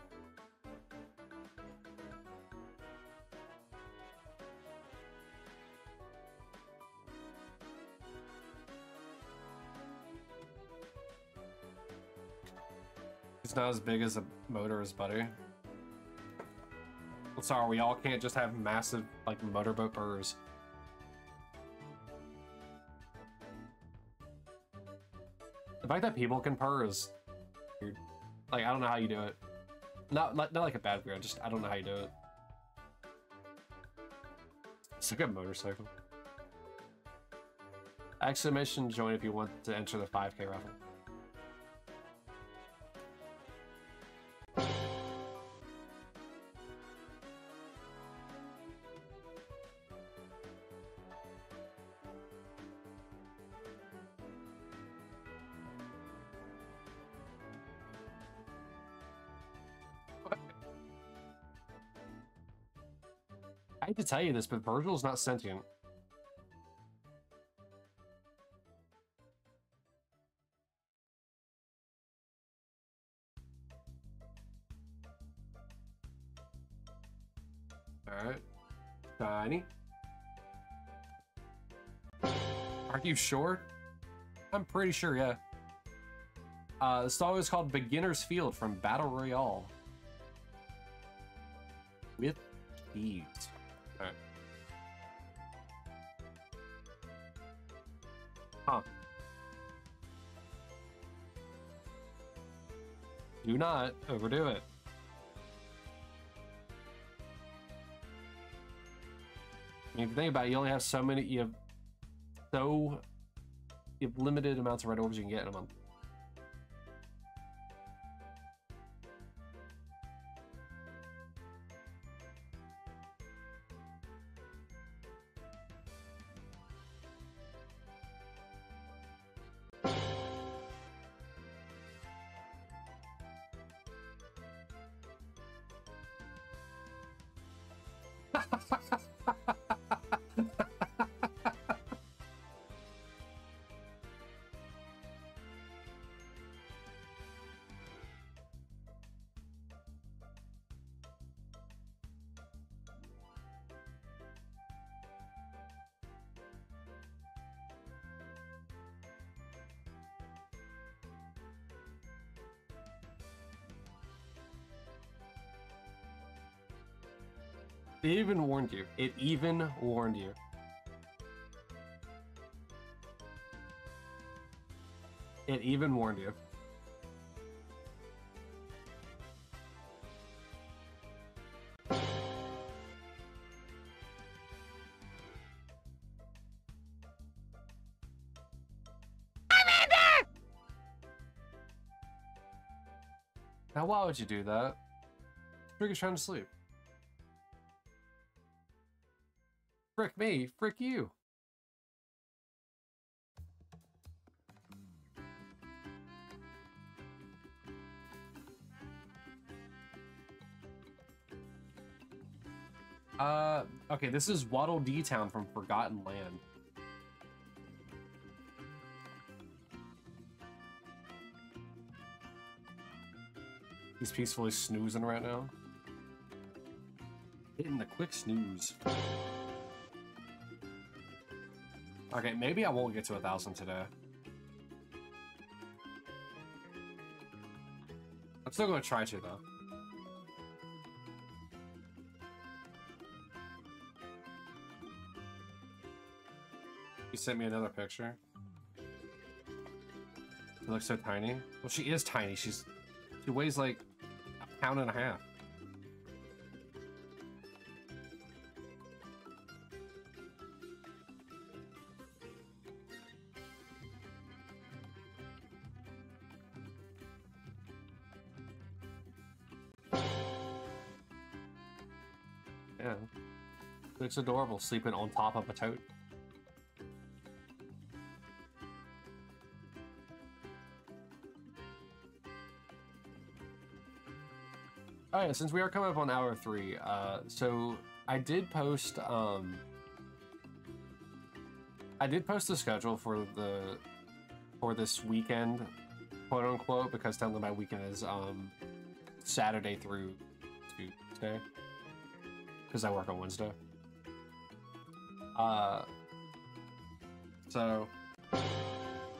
Not as big as a motor as Buddy. I'm sorry, we all can't just have massive like motorboat burrs. The fact that people can purr is weird. Like, I don't know how you do it. Not like a bad weird, just I don't know how you do it. It's a good motorcycle. Exclamation join if you want to enter the 5K raffle. I hate to tell you this, but Virgil's not sentient. Alright. Shiny. Are you sure? I'm pretty sure, yeah. The song is called Beginner's Field from Battle Royale. With these. Huh. Do not overdo it. I mean, if you think about it, you only have so many, you have limited amounts of red orbs you can get in a month. It even warned you. It even warned you. It even warned you. Amanda! Now why would you do that? Striga's trying to sleep. Frick me, frick you. Okay, this is Waddle Dee Town from Forgotten Land. He's peacefully snoozing right now. Hitting the quick snooze. Okay, maybe I won't get to 1,000 today. I'm still gonna try to, though. You sent me another picture. She looks so tiny. Well, she is tiny. She weighs like 1.5 pounds. It's adorable, sleeping on top of a tote. Alright, since we are coming up on hour 3, so I did post the schedule for the this weekend, quote unquote, because technically my weekend is Saturday through Tuesday, because I work on Wednesday. So I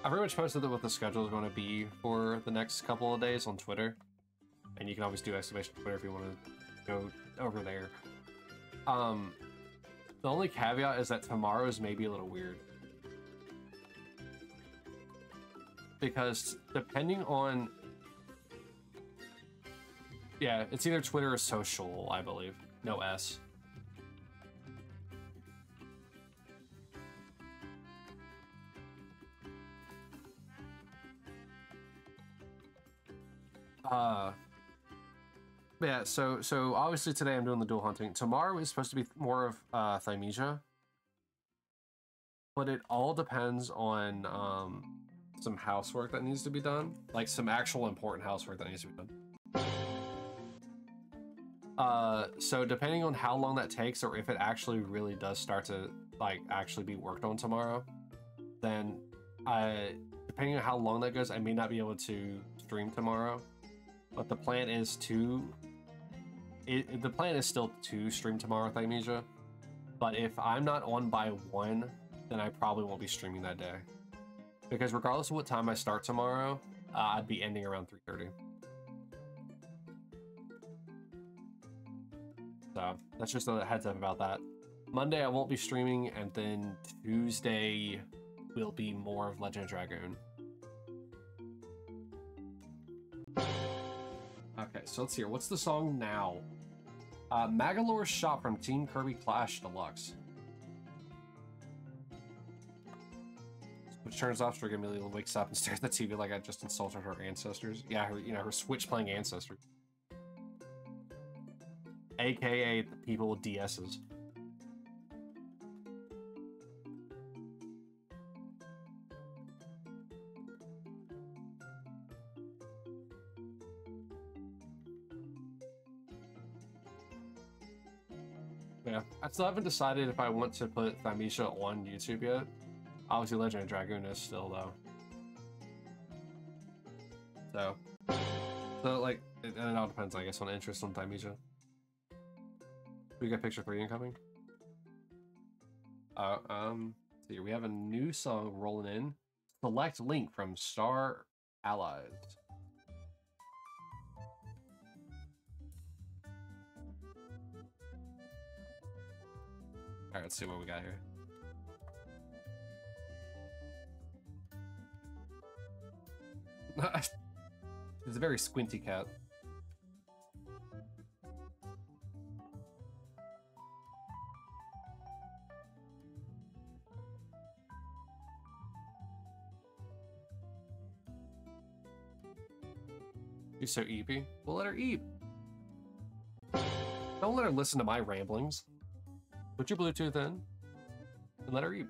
pretty much posted what the schedule is going to be for the next couple of days on Twitter, and you can always do exclamation Twitter if you want to go over there. The only caveat is that tomorrow's may be a little weird, because depending on, yeah, it's either Twitter or social, I believe, no S. Yeah, so obviously today I'm doing the dual hunting. Tomorrow is supposed to be more of Thymesia, but it all depends on some housework that needs to be done, like some actual important housework that needs to be done. So depending on how long that takes, or if it actually really does start to like actually be worked on tomorrow, then depending on how long that goes, I may not be able to stream tomorrow. But the plan is to... the plan is still to stream tomorrow with Amnesia. But if I'm not on by 1, then I probably won't be streaming that day. Because regardless of what time I start tomorrow, I'd be ending around 3:30. So, that's just a heads up about that. Monday I won't be streaming, and then Tuesday will be more of Legend of Dragoon. Okay, so let's hear. What's the song now? Magalore's Shop from Team Kirby Clash Deluxe. Switch turns off, Striga immediately wakes up and stares at the TV like I just insulted her ancestors. Yeah, her, you know, her Switch playing ancestors. AKA the people with DS's. Yeah, I still haven't decided if I want to put Thymesia on YouTube yet. Obviously, Legend of Dragoon is still though. So like, and it all depends, I guess, on interest on Thymesia. We got picture 3 incoming. See, we have a new song rolling in. Select link from Star Allies. All right, let's see what we got here. It's a very squinty cat. She's so eepy. We'll let her eat. Don't let her listen to my ramblings. Put your Bluetooth in and let her eat.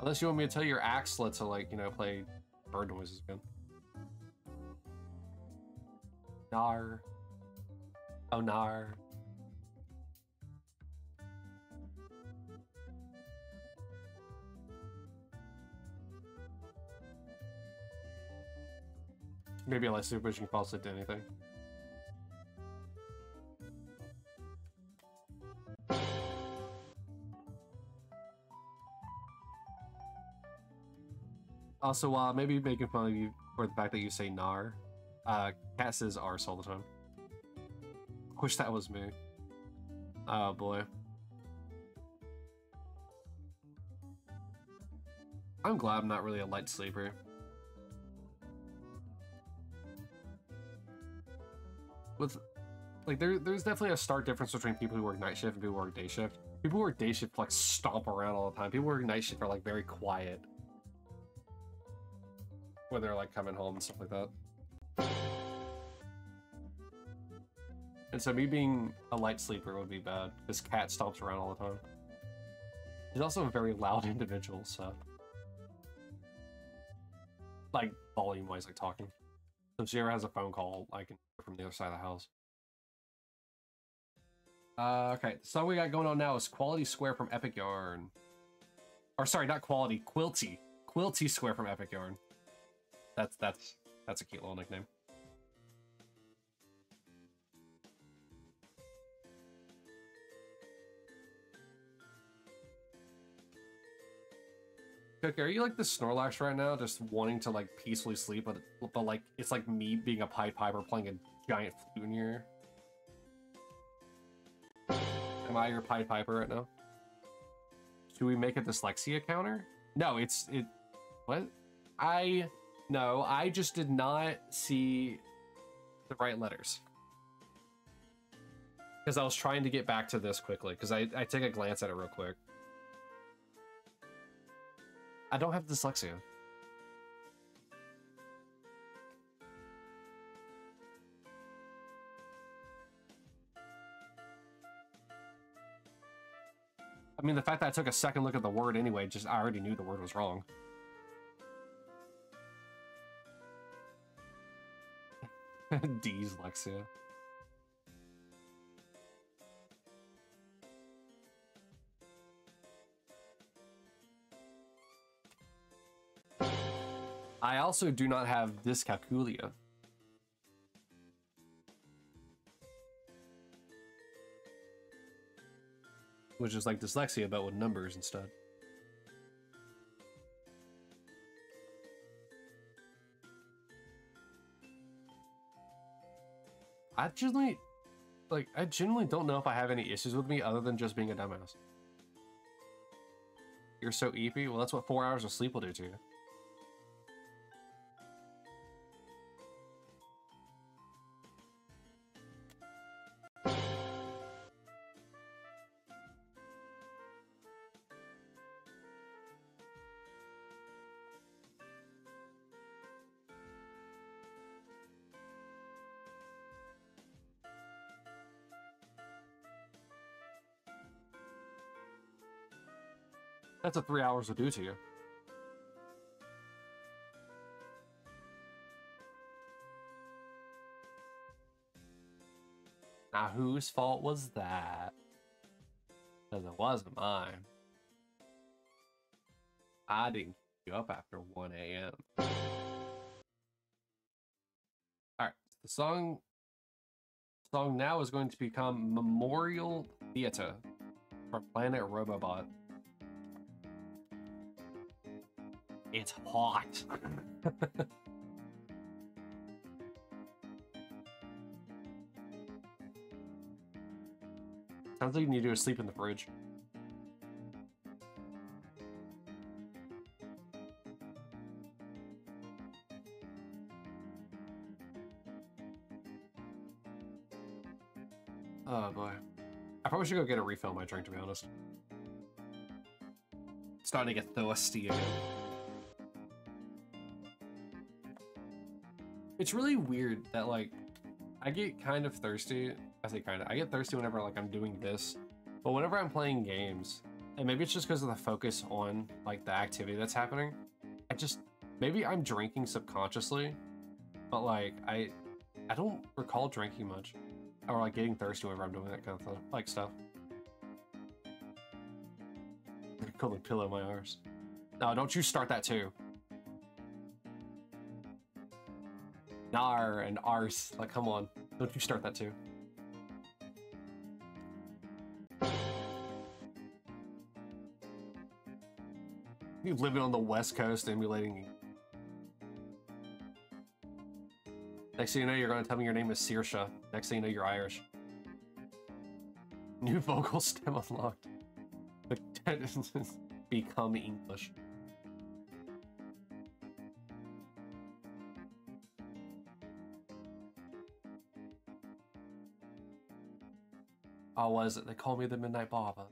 Unless you want me to tell your Axla to, like, you know, play bird noises again. Nar. Oh, nar. Maybe unless you can fall asleep to anything. Also, maybe making fun of you for the fact that you say nar. Cat says arse all the time. Wish that was me. Oh boy. I'm glad I'm not really a light sleeper. With, like, there's definitely a stark difference between people who work night shift and people who work day shift. People who work day shift, like, stomp around all the time. People who work night shift are, like, very quiet when they're, like, coming home and stuff like that. And so me being a light sleeper would be bad. This cat stomps around all the time. She's also a very loud individual, so... like, volume-wise, like, talking. So if she ever has a phone call, I can hear from the other side of the house. Okay, the song we got going on now is Quality Square from Epic Yarn. Or, sorry, not Quality, Quilty. Quilty Square from Epic Yarn. That's a cute little nickname. Koki, are you like the Snorlax right now, just wanting to like peacefully sleep, but like it's like me being a Pied Piper playing a giant flute in your ear? Am I your Pied Piper right now? Should we make a dyslexia counter? No, it. What? No, I just did not see the right letters. Because I was trying to get back to this quickly, because I take a glance at it real quick. I don't have dyslexia. I mean, the fact that I took a second look at the word anyway, just I already knew the word was wrong. Dyslexia. I also do not have dyscalculia. Which is like dyslexia, but with numbers instead. I genuinely don't know if I have any issues with me other than just being a dumbass. You're so eepy. Well, that's what 4 hours of sleep will do to you. That's what 3 hours will do to you. Now whose fault was that? Because it wasn't mine. I didn't keep you up after 1 a.m. Alright, the song now is going to become Memorial Theater from Planet Robobot. It's hot. Sounds like you need to sleep in the fridge. Oh boy. I probably should go get a refill on my drink, to be honest. It's starting to get thirsty again. It's really weird that, like, I get kind of thirsty. I say kind of. I get thirsty whenever, like, I'm doing this. But whenever I'm playing games, and maybe it's just because of the focus on, like, the activity that's happening, I just... Maybe I'm drinking subconsciously, but, like, I don't recall drinking much. Or, like, getting thirsty whenever I'm doing that kind of, like, stuff. I call the pillow my arse. No, don't you start that, too. Nar and arse, like, come on, don't you start that too. You living on the West Coast, emulating. Next thing you know, you're gonna tell me your name is Saoirse. Next thing you know, you're Irish. New vocal stem unlocked. Become English. Oh, was it? They call me the Midnight Barber.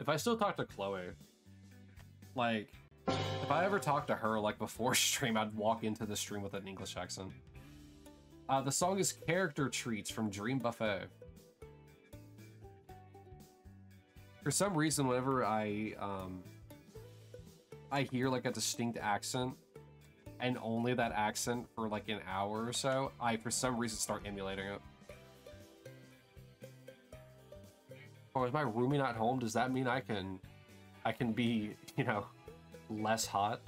If I still talk to Chloe, like, if I ever talk to her, like, before stream, I'd walk into the stream with an English accent. The song is Character Treats from Dream Buffet. For some reason, whenever I hear, like, a distinct accent, and only that accent for like an hour or so, I for some reason start emulating it. Or is my roomie not home? Does that mean I can be, you know, less hot?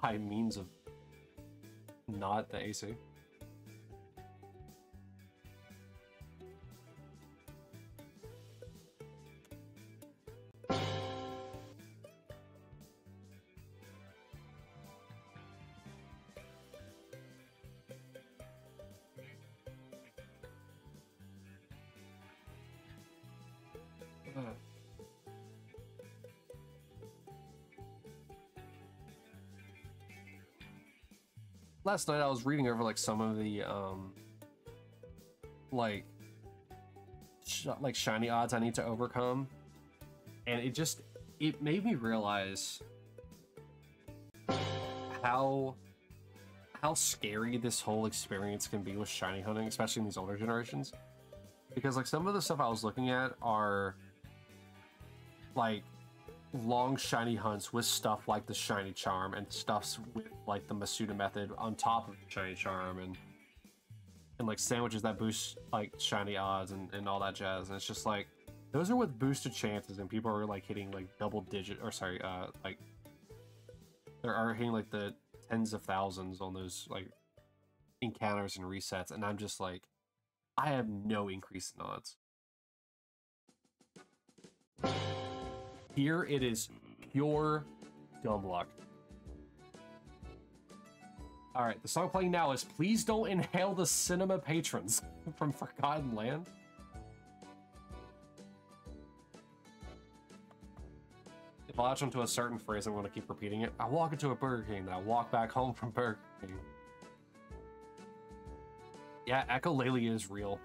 By means of not the AC. Last night I was reading over like some of the like shiny odds I need to overcome, and it made me realize how scary this whole experience can be with shiny hunting, especially in these older generations, because like some of the stuff I was looking at are like long shiny hunts with stuff like the shiny charm and stuffs with like the Masuda method on top of the shiny charm and like sandwiches that boost like shiny odds and all that jazz, and it's just like those are with boosted chances, and people are like hitting like hitting like the tens of thousands on those like encounters and resets, and I'm just like, I have no increase in odds. Here it is pure dumb luck. Alright, the song playing now is Please Don't Inhale the Cinema Patrons from Forgotten Land. If I latch onto a certain phrase, I'm going to keep repeating it. I walk into a Burger King, then I walk back home from Burger King. Yeah, echolalia is real.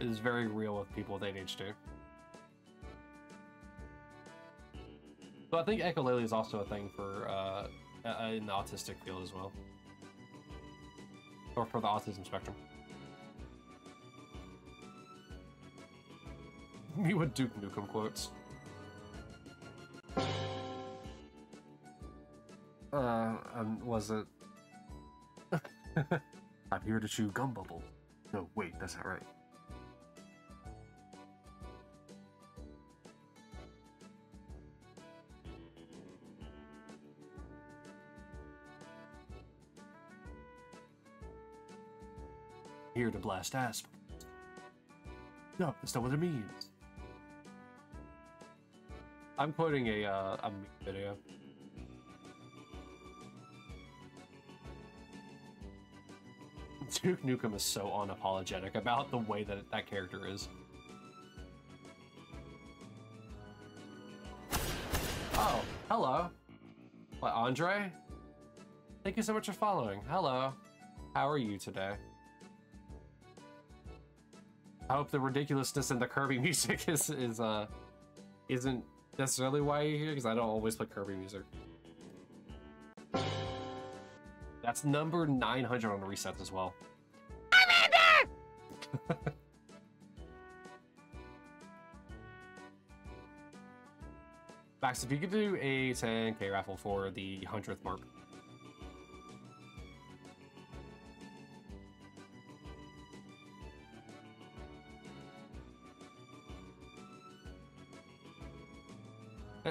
It is very real with people with ADHD. So I think echolalia is also a thing for in the autistic field as well, or for the autism spectrum. me with Duke Nukem quotes. Was it? I'm here to chew gum bubble. No, wait, that's not right. Here to blast asp. No, that's not what it means. I'm quoting a meme video. Duke Nukem is so unapologetic about the way that that character is. Oh, hello. What, Andre? Thank you so much for following. Hello. How are you today? I hope the ridiculousness in the Kirby music isn't necessarily why you're here, because I don't always play Kirby music. That's number 900 on the resets as well. Max, if you could do a 10K raffle for the 100th mark.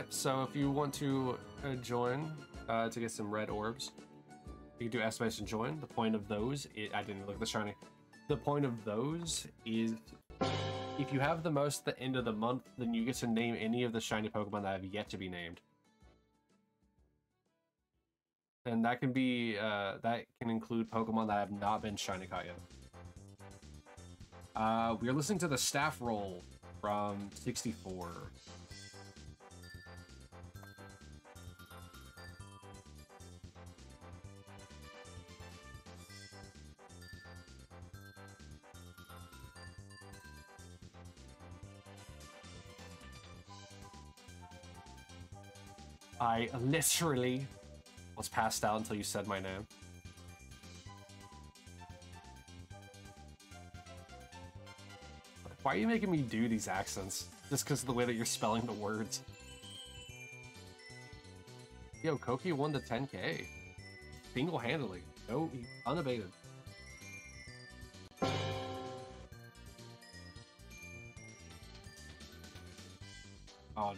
So if you want to join to get some red orbs, you can do S-Base and join. The point of those, I didn't look at the shiny. The point of those is if you have the most at the end of the month, then you get to name any of the shiny Pokemon that have yet to be named. And that can be, that can include Pokemon that have not been shiny caught yet. We are listening to the staff roll from 64. I literally was passed out until you said my name. Why are you making me do these accents? Just because of the way that you're spelling the words. Yo, Koki won the 10K. Single-handedly. No, unabated. Oh, no.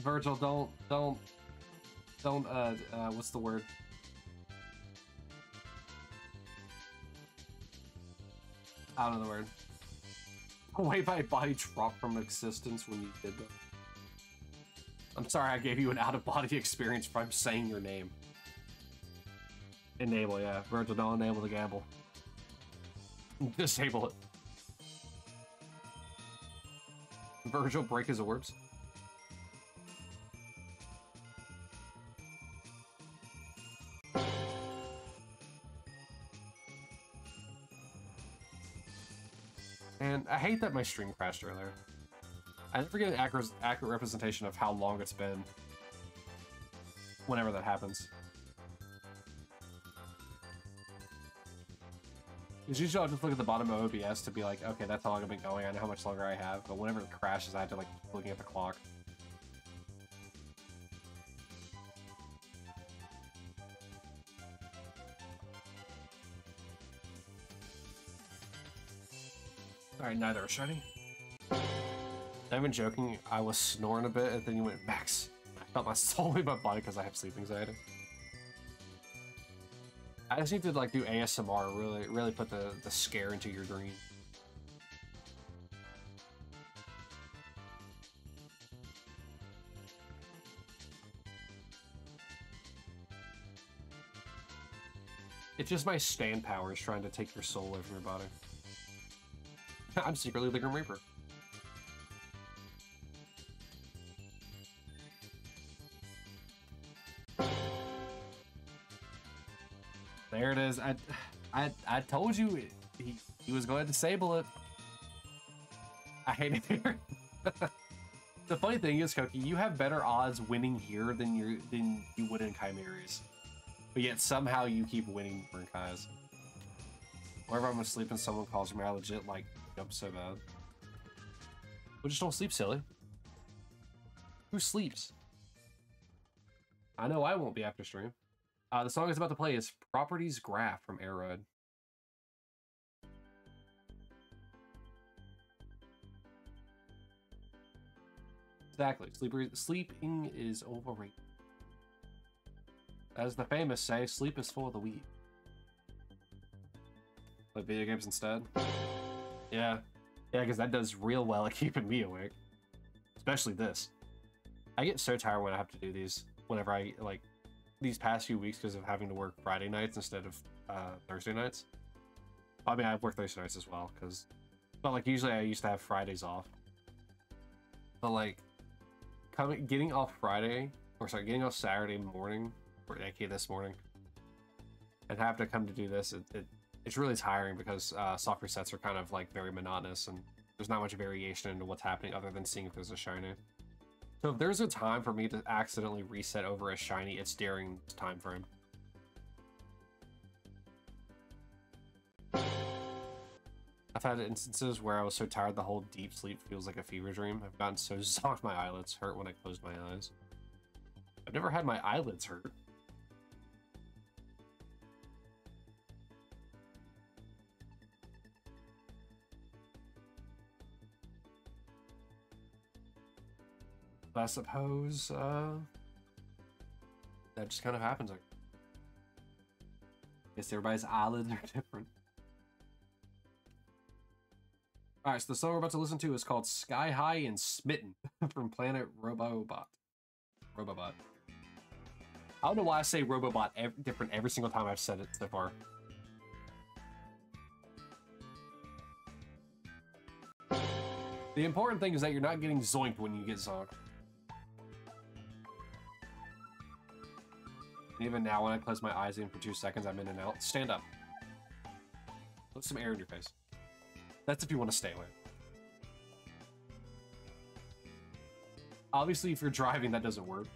Virgil, don't, what's the word? I don't know the word. The way my body dropped from existence when you did that. I'm sorry I gave you an out-of-body experience from saying your name. Enable, yeah. Virgil, don't enable the gamble. Disable it. Virgil, break his orbs. I hate that my stream crashed earlier. I never get an accurate representation of how long it's been whenever that happens. Because usually I'll just look at the bottom of OBS to be like, okay, that's how long I've been going, I know how much longer I have, but whenever it crashes, I have to like keep looking at the clock. Alright, neither are shiny. Not even joking, I was snoring a bit and then you went, Max. I felt my soul leave my body because I have sleep anxiety. I just need to like do ASMR, really put the scare into your dream. It's just my stand powers trying to take your soul away from your body. I'm secretly the Grim Reaper. There it is. I told you he was going to disable it. I hate it here. The funny thing is, Koki, you have better odds winning here than you would in Chimeras, but yet somehow you keep winning for Chimeras. Whenever I'm asleep and someone calls me, I legit like jump so bad. We just don't sleep, silly. Who sleeps? I know I won't be after stream. The song is about to play is Properties Graph from Airrod. Exactly. Sleeping is overrated. As the famous say, sleep is for the weak. Play video games instead. Yeah. Yeah, because that does real well at keeping me awake. Especially this. I get so tired when I have to do these. Whenever I, like, these past few weeks because of having to work Friday nights instead of Thursday nights. I mean, I've worked Thursday nights as well because, but like, usually I used to have Fridays off. But like, getting off Friday, or sorry, getting off Saturday morning, or aka this morning, and have to come to do this, it's really tiring because soft resets are kind of like very monotonous and there's not much variation into what's happening other than seeing if there's a shiny. So if there's a time for me to accidentally reset over a shiny, it's during this time frame. I've had instances where I was so tired the whole deep sleep feels like a fever dream. I've gotten so zonked my eyelids hurt when I closed my eyes. I've never had my eyelids hurt. I suppose that just kind of happens. I guess everybody's eyelids are different. All right, so the song we're about to listen to is called Sky High and Smitten from Planet Robobot. Robobot. I don't know why I say Robobot different every single time I've said it so far. The important thing is that you're not getting zoinked when you get zonked. And even now, when I close my eyes in for 2 seconds, I'm in and out. Stand up. Put some air in your face. That's if you want to stay away. Obviously, if you're driving, that doesn't work.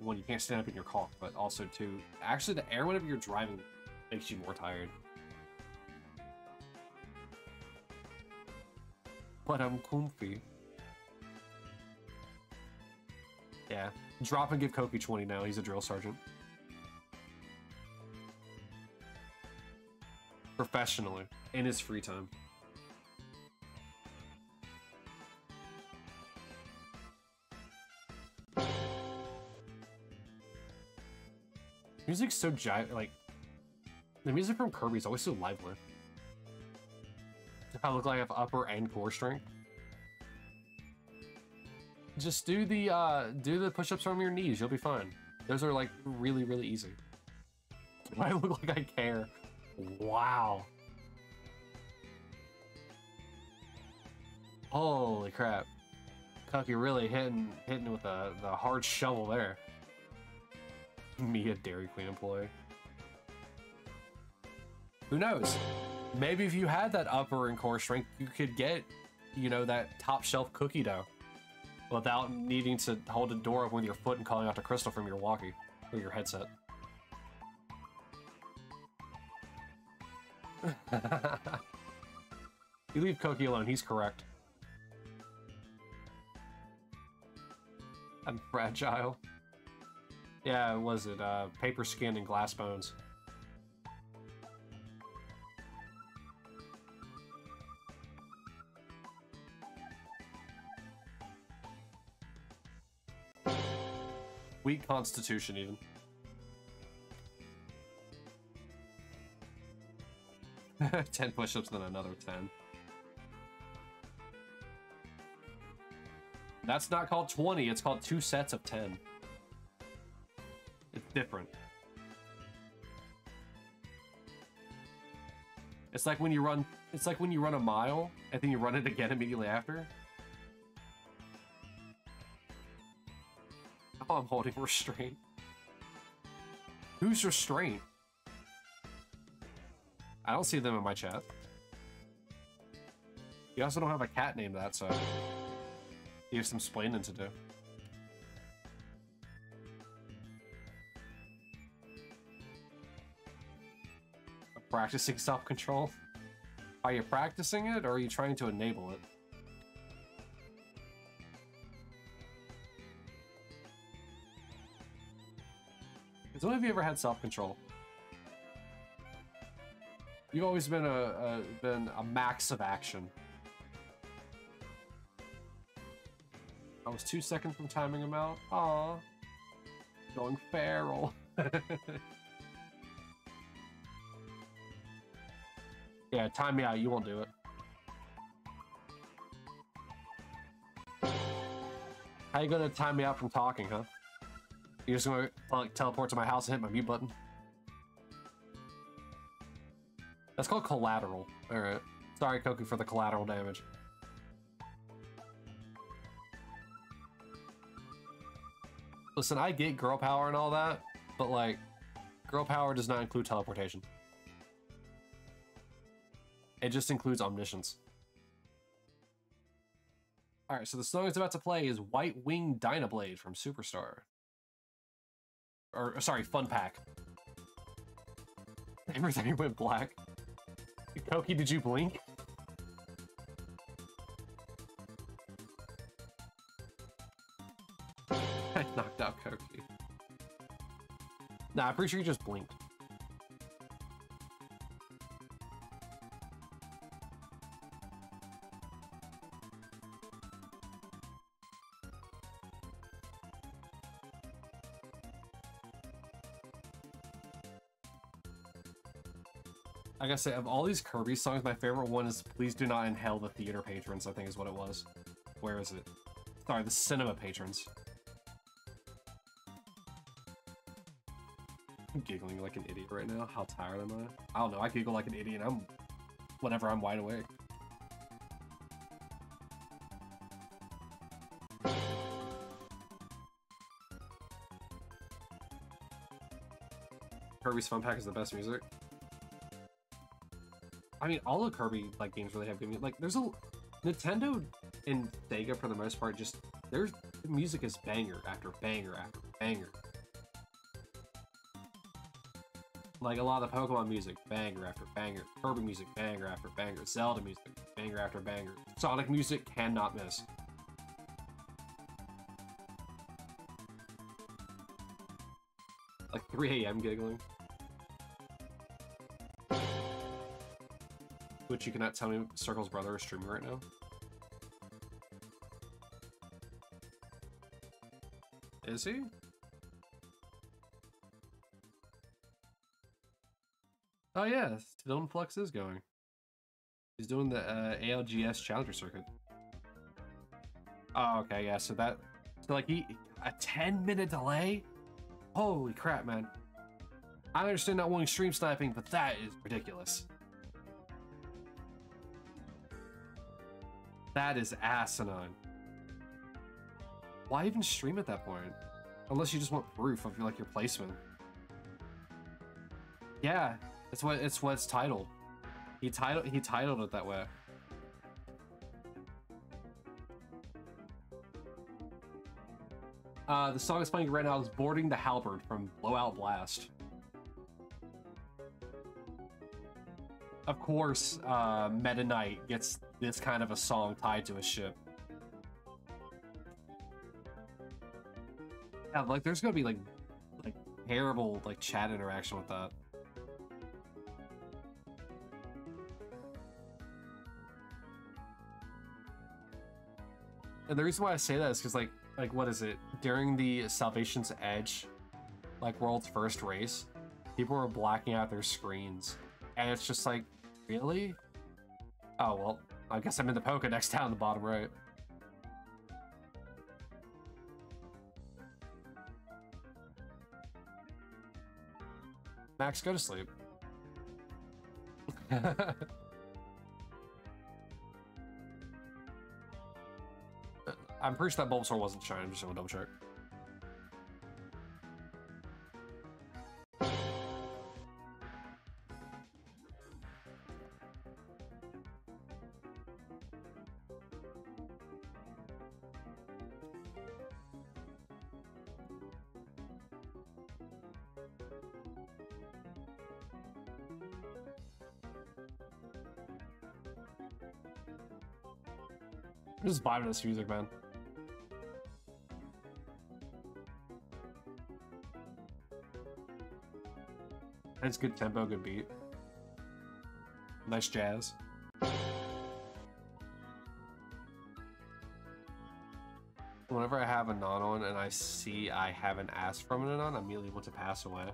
One, you can't stand up in your car, but also, two, actually, the air whenever you're driving makes you more tired. But I'm comfy. Yeah. Drop and give Koki 20 now. He's a drill sergeant. Professionally. In his free time. Music's so like, the music from Kirby is always so lively. I look like I have upper and core strength. Just do the push-ups from your knees. You'll be fine. Those are like really, really easy. I look like I care. Wow. Holy crap. Koki really hitting with the hard shovel there. Me, a Dairy Queen employee. Who knows? Maybe if you had that upper and core strength, you could get, you know, that top shelf cookie dough without needing to hold a door up with your foot and calling out to Crystal from your walkie or your headset. You leave Koki alone, he's correct. I'm fragile. Yeah, was it paper skin and glass bones? Weak constitution, even. Ten push-ups, then another 10. That's not called 20, it's called 2 sets of 10. It's different. It's like when you run, it's like when you run a mile, and then you run it again immediately after. Oh, I'm holding restraint. Who's restraint? I don't see them in my chat. You also don't have a cat named that, so you have some splaining to do. I'm practicing self-control. Are you practicing it, or are you trying to enable it? It's only if you ever had self-control. You've always been a max of action. I was 2 seconds from timing him out. Aww. Going feral. Yeah, time me out. You won't do it. How you gonna time me out from talking, huh? You're just gonna like teleport to my house and hit my mute button? That's called collateral. All right. Sorry, Koki, for the collateral damage. Listen, I get girl power and all that, but like, girl power does not include teleportation. It just includes omniscience. All right, so the song it's about to play is White Wing Dynablade from Superstar. Or sorry, Fun Pack. Everything went black. Koki, did you blink? I knocked out Koki. Nah, I'm pretty sure you just blinked. Like I said, of all these Kirby songs, my favorite one is Please Do Not Inhale the Theater Patrons, I think is what it was. Where is it? Sorry, the Cinema Patrons. I'm giggling like an idiot right now. How tired am I? I don't know, I giggle like an idiot. I'm... whenever I'm wide awake. Kirby's Fun Pack is the best music. I mean, all the Kirby like games really have good music. Like, there's a Nintendo and Sega for the most part. Just their music is banger after banger after banger. Like a lot of the Pokemon music, banger after banger. Kirby music, banger after banger. Zelda music, banger after banger. Sonic music cannot miss. Like 3 a.m. giggling. Which you cannot tell me Circle's brother is streaming right now. Is he? Oh yeah, Dylan Flux is going. He's doing the ALGS Challenger Circuit. Oh, okay, yeah, so that... so like he... a 10-minute delay? Holy crap, man. I understand not wanting stream sniping, but that is ridiculous. That is asinine. Why even stream at that point? Unless you just want proof of like your placement. Yeah, that's what it's what's titled. He titled it that way. The song that's playing right now is "Boarding the Halberd" from Blowout Blast. Of course, Meta Knight gets this kind of a song tied to a ship. Yeah, like there's gonna be like terrible like chat interaction with that. And the reason why I say that is because like what is it? During the Salvation's Edge, like world's first race, people were blacking out their screens, and it's just like, really? Oh, well, I guess I'm in the Pokédex down in the bottom right. Max, go to sleep. I'm pretty sure that Bulbasaur wasn't shiny. I'm just gonna double check. I'm just vibing this music, man. That's good tempo, good beat. Nice jazz. Whenever I have a non on and I see I haven't asked from it on, I immediately want to pass away.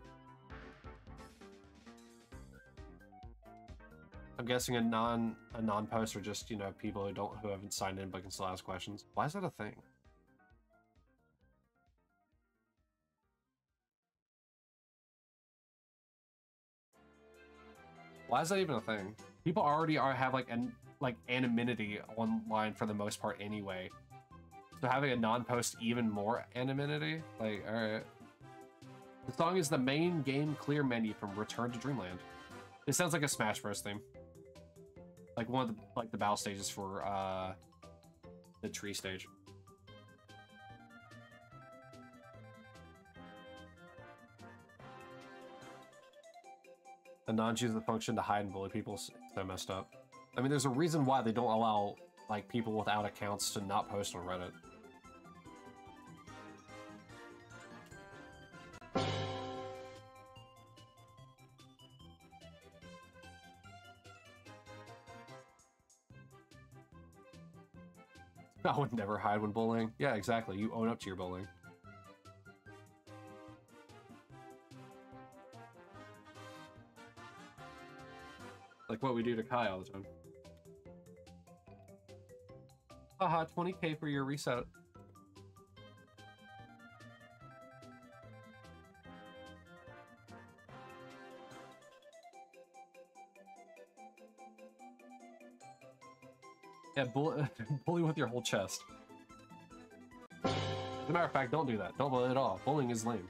I'm guessing a non post are just, you know, people who haven't signed in but can still ask questions. Why is that a thing? Why is that even a thing? People already have like anonymity online for the most part anyway. So having a non-post even more anonymity, like, all right. The song is the main game clear menu from Return to Dreamland. It sounds like a Smash Bros. Theme, like one of the battle stages for the tree stage. The non's use the function to hide and bully people, so messed up. I mean, there's a reason why they don't allow like people without accounts to not post on Reddit. I would never hide when bullying. Yeah, exactly. You own up to your bullying. Like what we do to Kai all the time. Haha, 20k for your reset. Yeah, bully with your whole chest. As a matter of fact, don't do that. Don't bully at all. Bullying is lame.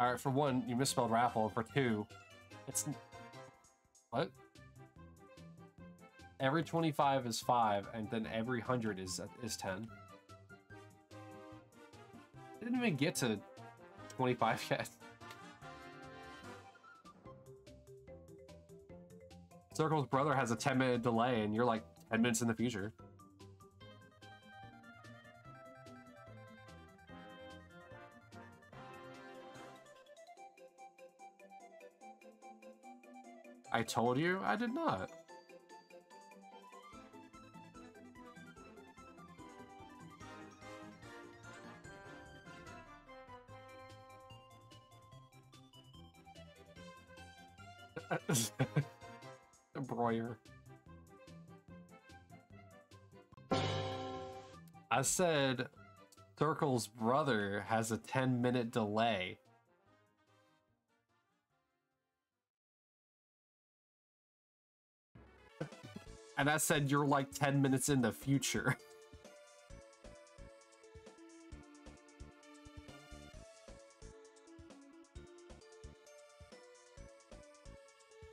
Alright, for one, you misspelled raffle, and for two, it's... What? Every 25 is 5, and then every 100 is 10. I didn't even get to 25 yet. Circle's brother has a 10-minute delay, and you're like 10 minutes in the future. I told you, I did not. Broyer. I said Circle's brother has a 10-minute delay. And I said, you're like 10 minutes in the future.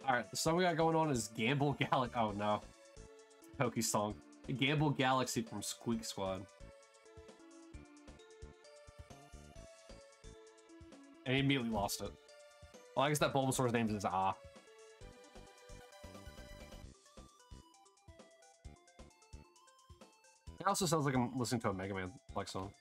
Alright, the song we got going on is Gamble Galaxy. Oh no. Koki song. Gamble Galaxy from Squeak Squad. And he immediately lost it. Well, I guess that Bulbasaur's name is Ah. It also sounds like I'm listening to a Mega Man like song.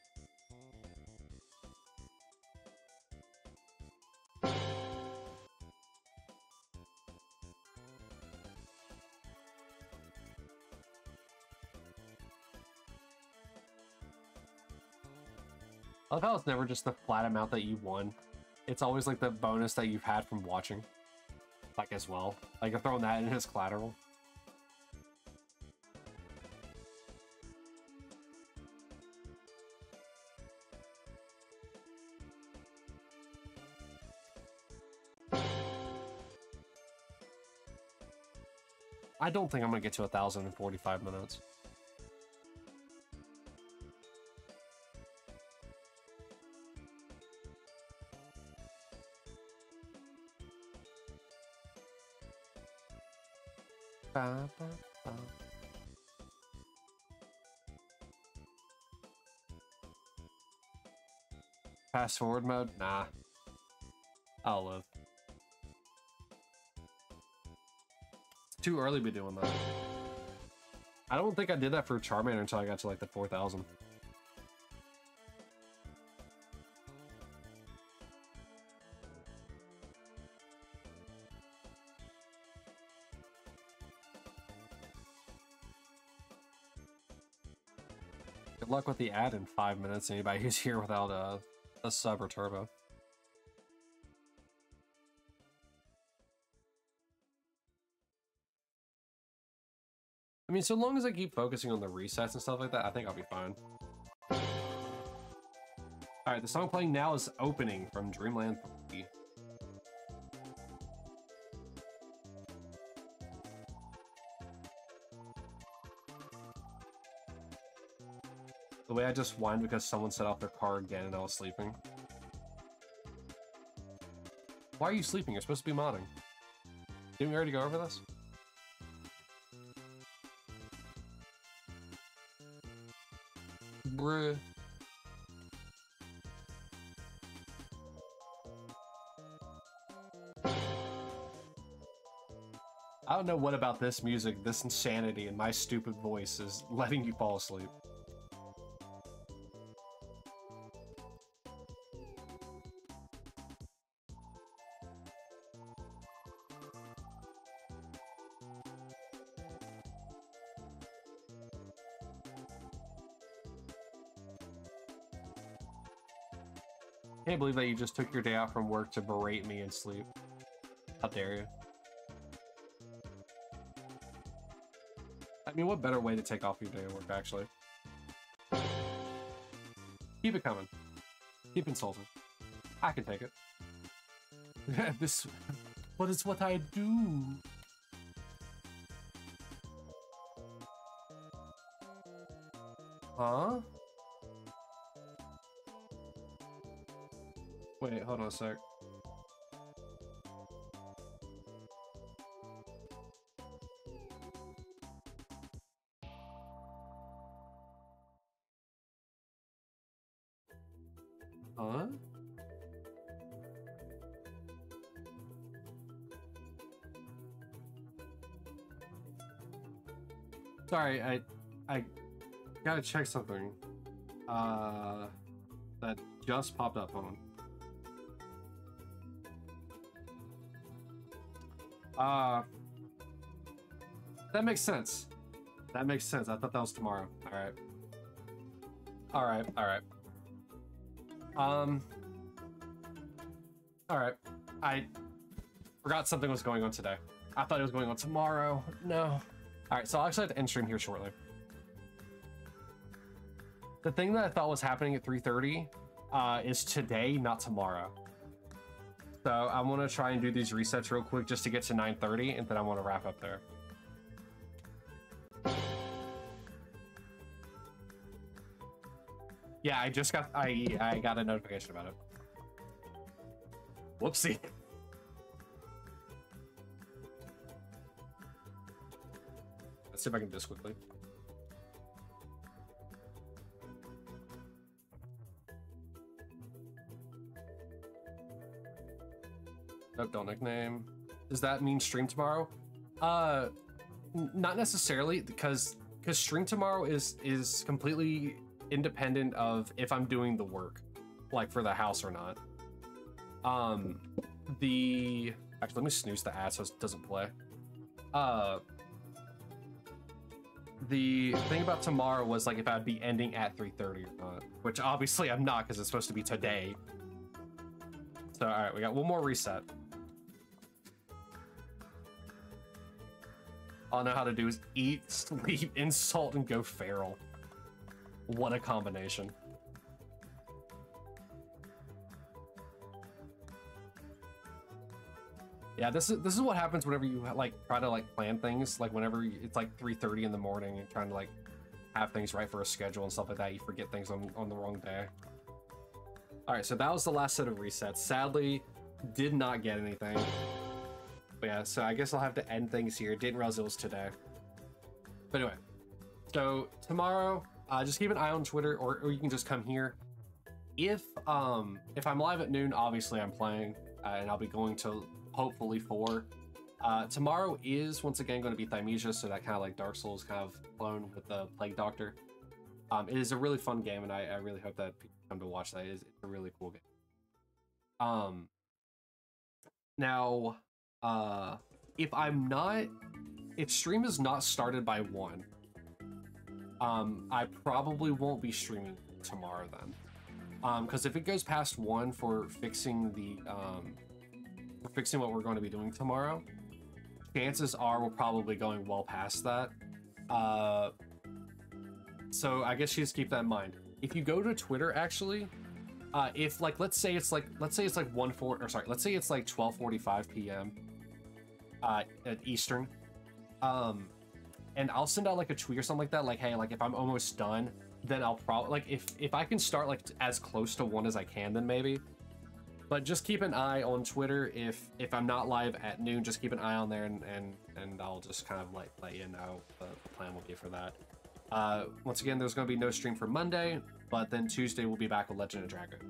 I love how it's never just the flat amount that you won. It's always like the bonus that you've had from watching. Like as well. Like I'm throwing that in as collateral. I don't think I'm gonna get to 1,000 in 45 minutes. Ba, ba, ba. Fast forward mode? Nah. I'll live. too early to be doing that. I don't think I did that for Charmander until I got to like the 4,000. Good luck with the ad in 5 minutes, anybody who's here without a sub or turbo. I mean, so long as I keep focusing on the resets and stuff like that, I think I'll be fine. Alright, the song playing now is Opening from Dreamland 3. The way I just whined because someone set off their car again and I was sleeping. Why are you sleeping? You're supposed to be modding. Didn't we already go over this? Bruh. I don't know what about this music, this insanity, and my stupid voice is letting you fall asleep. I believe that you just took your day off from work to berate me and sleep. How dare you? I mean, what better way to take off your day of work, actually? Keep it coming. Keep insulting. I can take it. This... But it's what I do. Huh? Wait, hold on a sec. Huh? Sorry, I gotta check something. That just popped up. Hold on. That makes sense. That makes sense. I thought that was tomorrow. Alright. Alright, alright. Alright. I forgot something was going on today. I thought it was going on tomorrow. No. Alright, so I'll actually have to end stream here shortly. The thing that I thought was happening at 3:30 is today, not tomorrow. So I want to try and do these resets real quick just to get to 9:30, and then I want to wrap up there. Yeah, I just got I got a notification about it. Whoopsie. Let's see if I can do this quickly. Nope, don't nickname. Does that mean stream tomorrow? Not necessarily, because stream tomorrow is completely independent of if I'm doing the work, like for the house or not. Actually, let me snooze the ad so it doesn't play. The thing about tomorrow was like if I'd be ending at 3:30 or not, which obviously I'm not because it's supposed to be today. So all right, we got one more reset. All I know how to do is eat, sleep, insult, and go feral. What a combination. Yeah, this is what happens whenever you like try to like plan things. Like whenever it's like 3:30 in the morning and trying to like have things right for a schedule and stuff like that, you forget things on the wrong day. All right, so that was the last set of resets. Sadly, did not get anything. But yeah, so I guess I'll have to end things here. Didn't realize it was today. But anyway, so tomorrow, just keep an eye on Twitter, or you can just come here. If I'm live at noon, obviously I'm playing, and I'll be going to hopefully 4. Tomorrow is once again going to be Thymesia, so that kind of like Dark Souls kind of clone with the Plague Doctor. It is a really fun game, and I really hope that people come to watch that. It's a really cool game. Now, if I'm not, if stream is not started by 1, I probably won't be streaming tomorrow then. Because if it goes past 1 for fixing the, for fixing what we're going to be doing tomorrow, chances are we're probably going well past that. So I guess you just keep that in mind. If you go to Twitter, actually, if like let's say it's like 12:45 p.m. At Eastern, and I'll send out like a tweet or something like that, like, hey, like if I'm almost done, then I'll probably like if I can start like as close to 1 as I can, then maybe. But just keep an eye on Twitter. If I'm not live at noon, just keep an eye on there, and I'll just kind of like let you know the plan will be for that. Once again, there's going to be no stream for Monday, but then Tuesday we'll be back with Legend of Dragoon.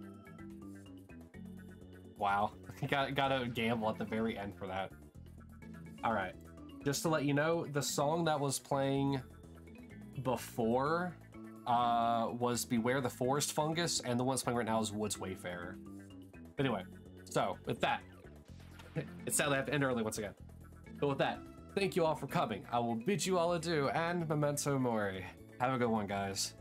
Wow, gotta gamble at the very end for that. All right, just to let you know, the song that was playing before was "Beware the Forest Fungus," and the one that's playing right now is "Woods Wayfarer." But anyway, so with that, it's sadly I have to end early once again. But with that, thank you all for coming. I will bid you all adieu and memento mori. Have a good one, guys.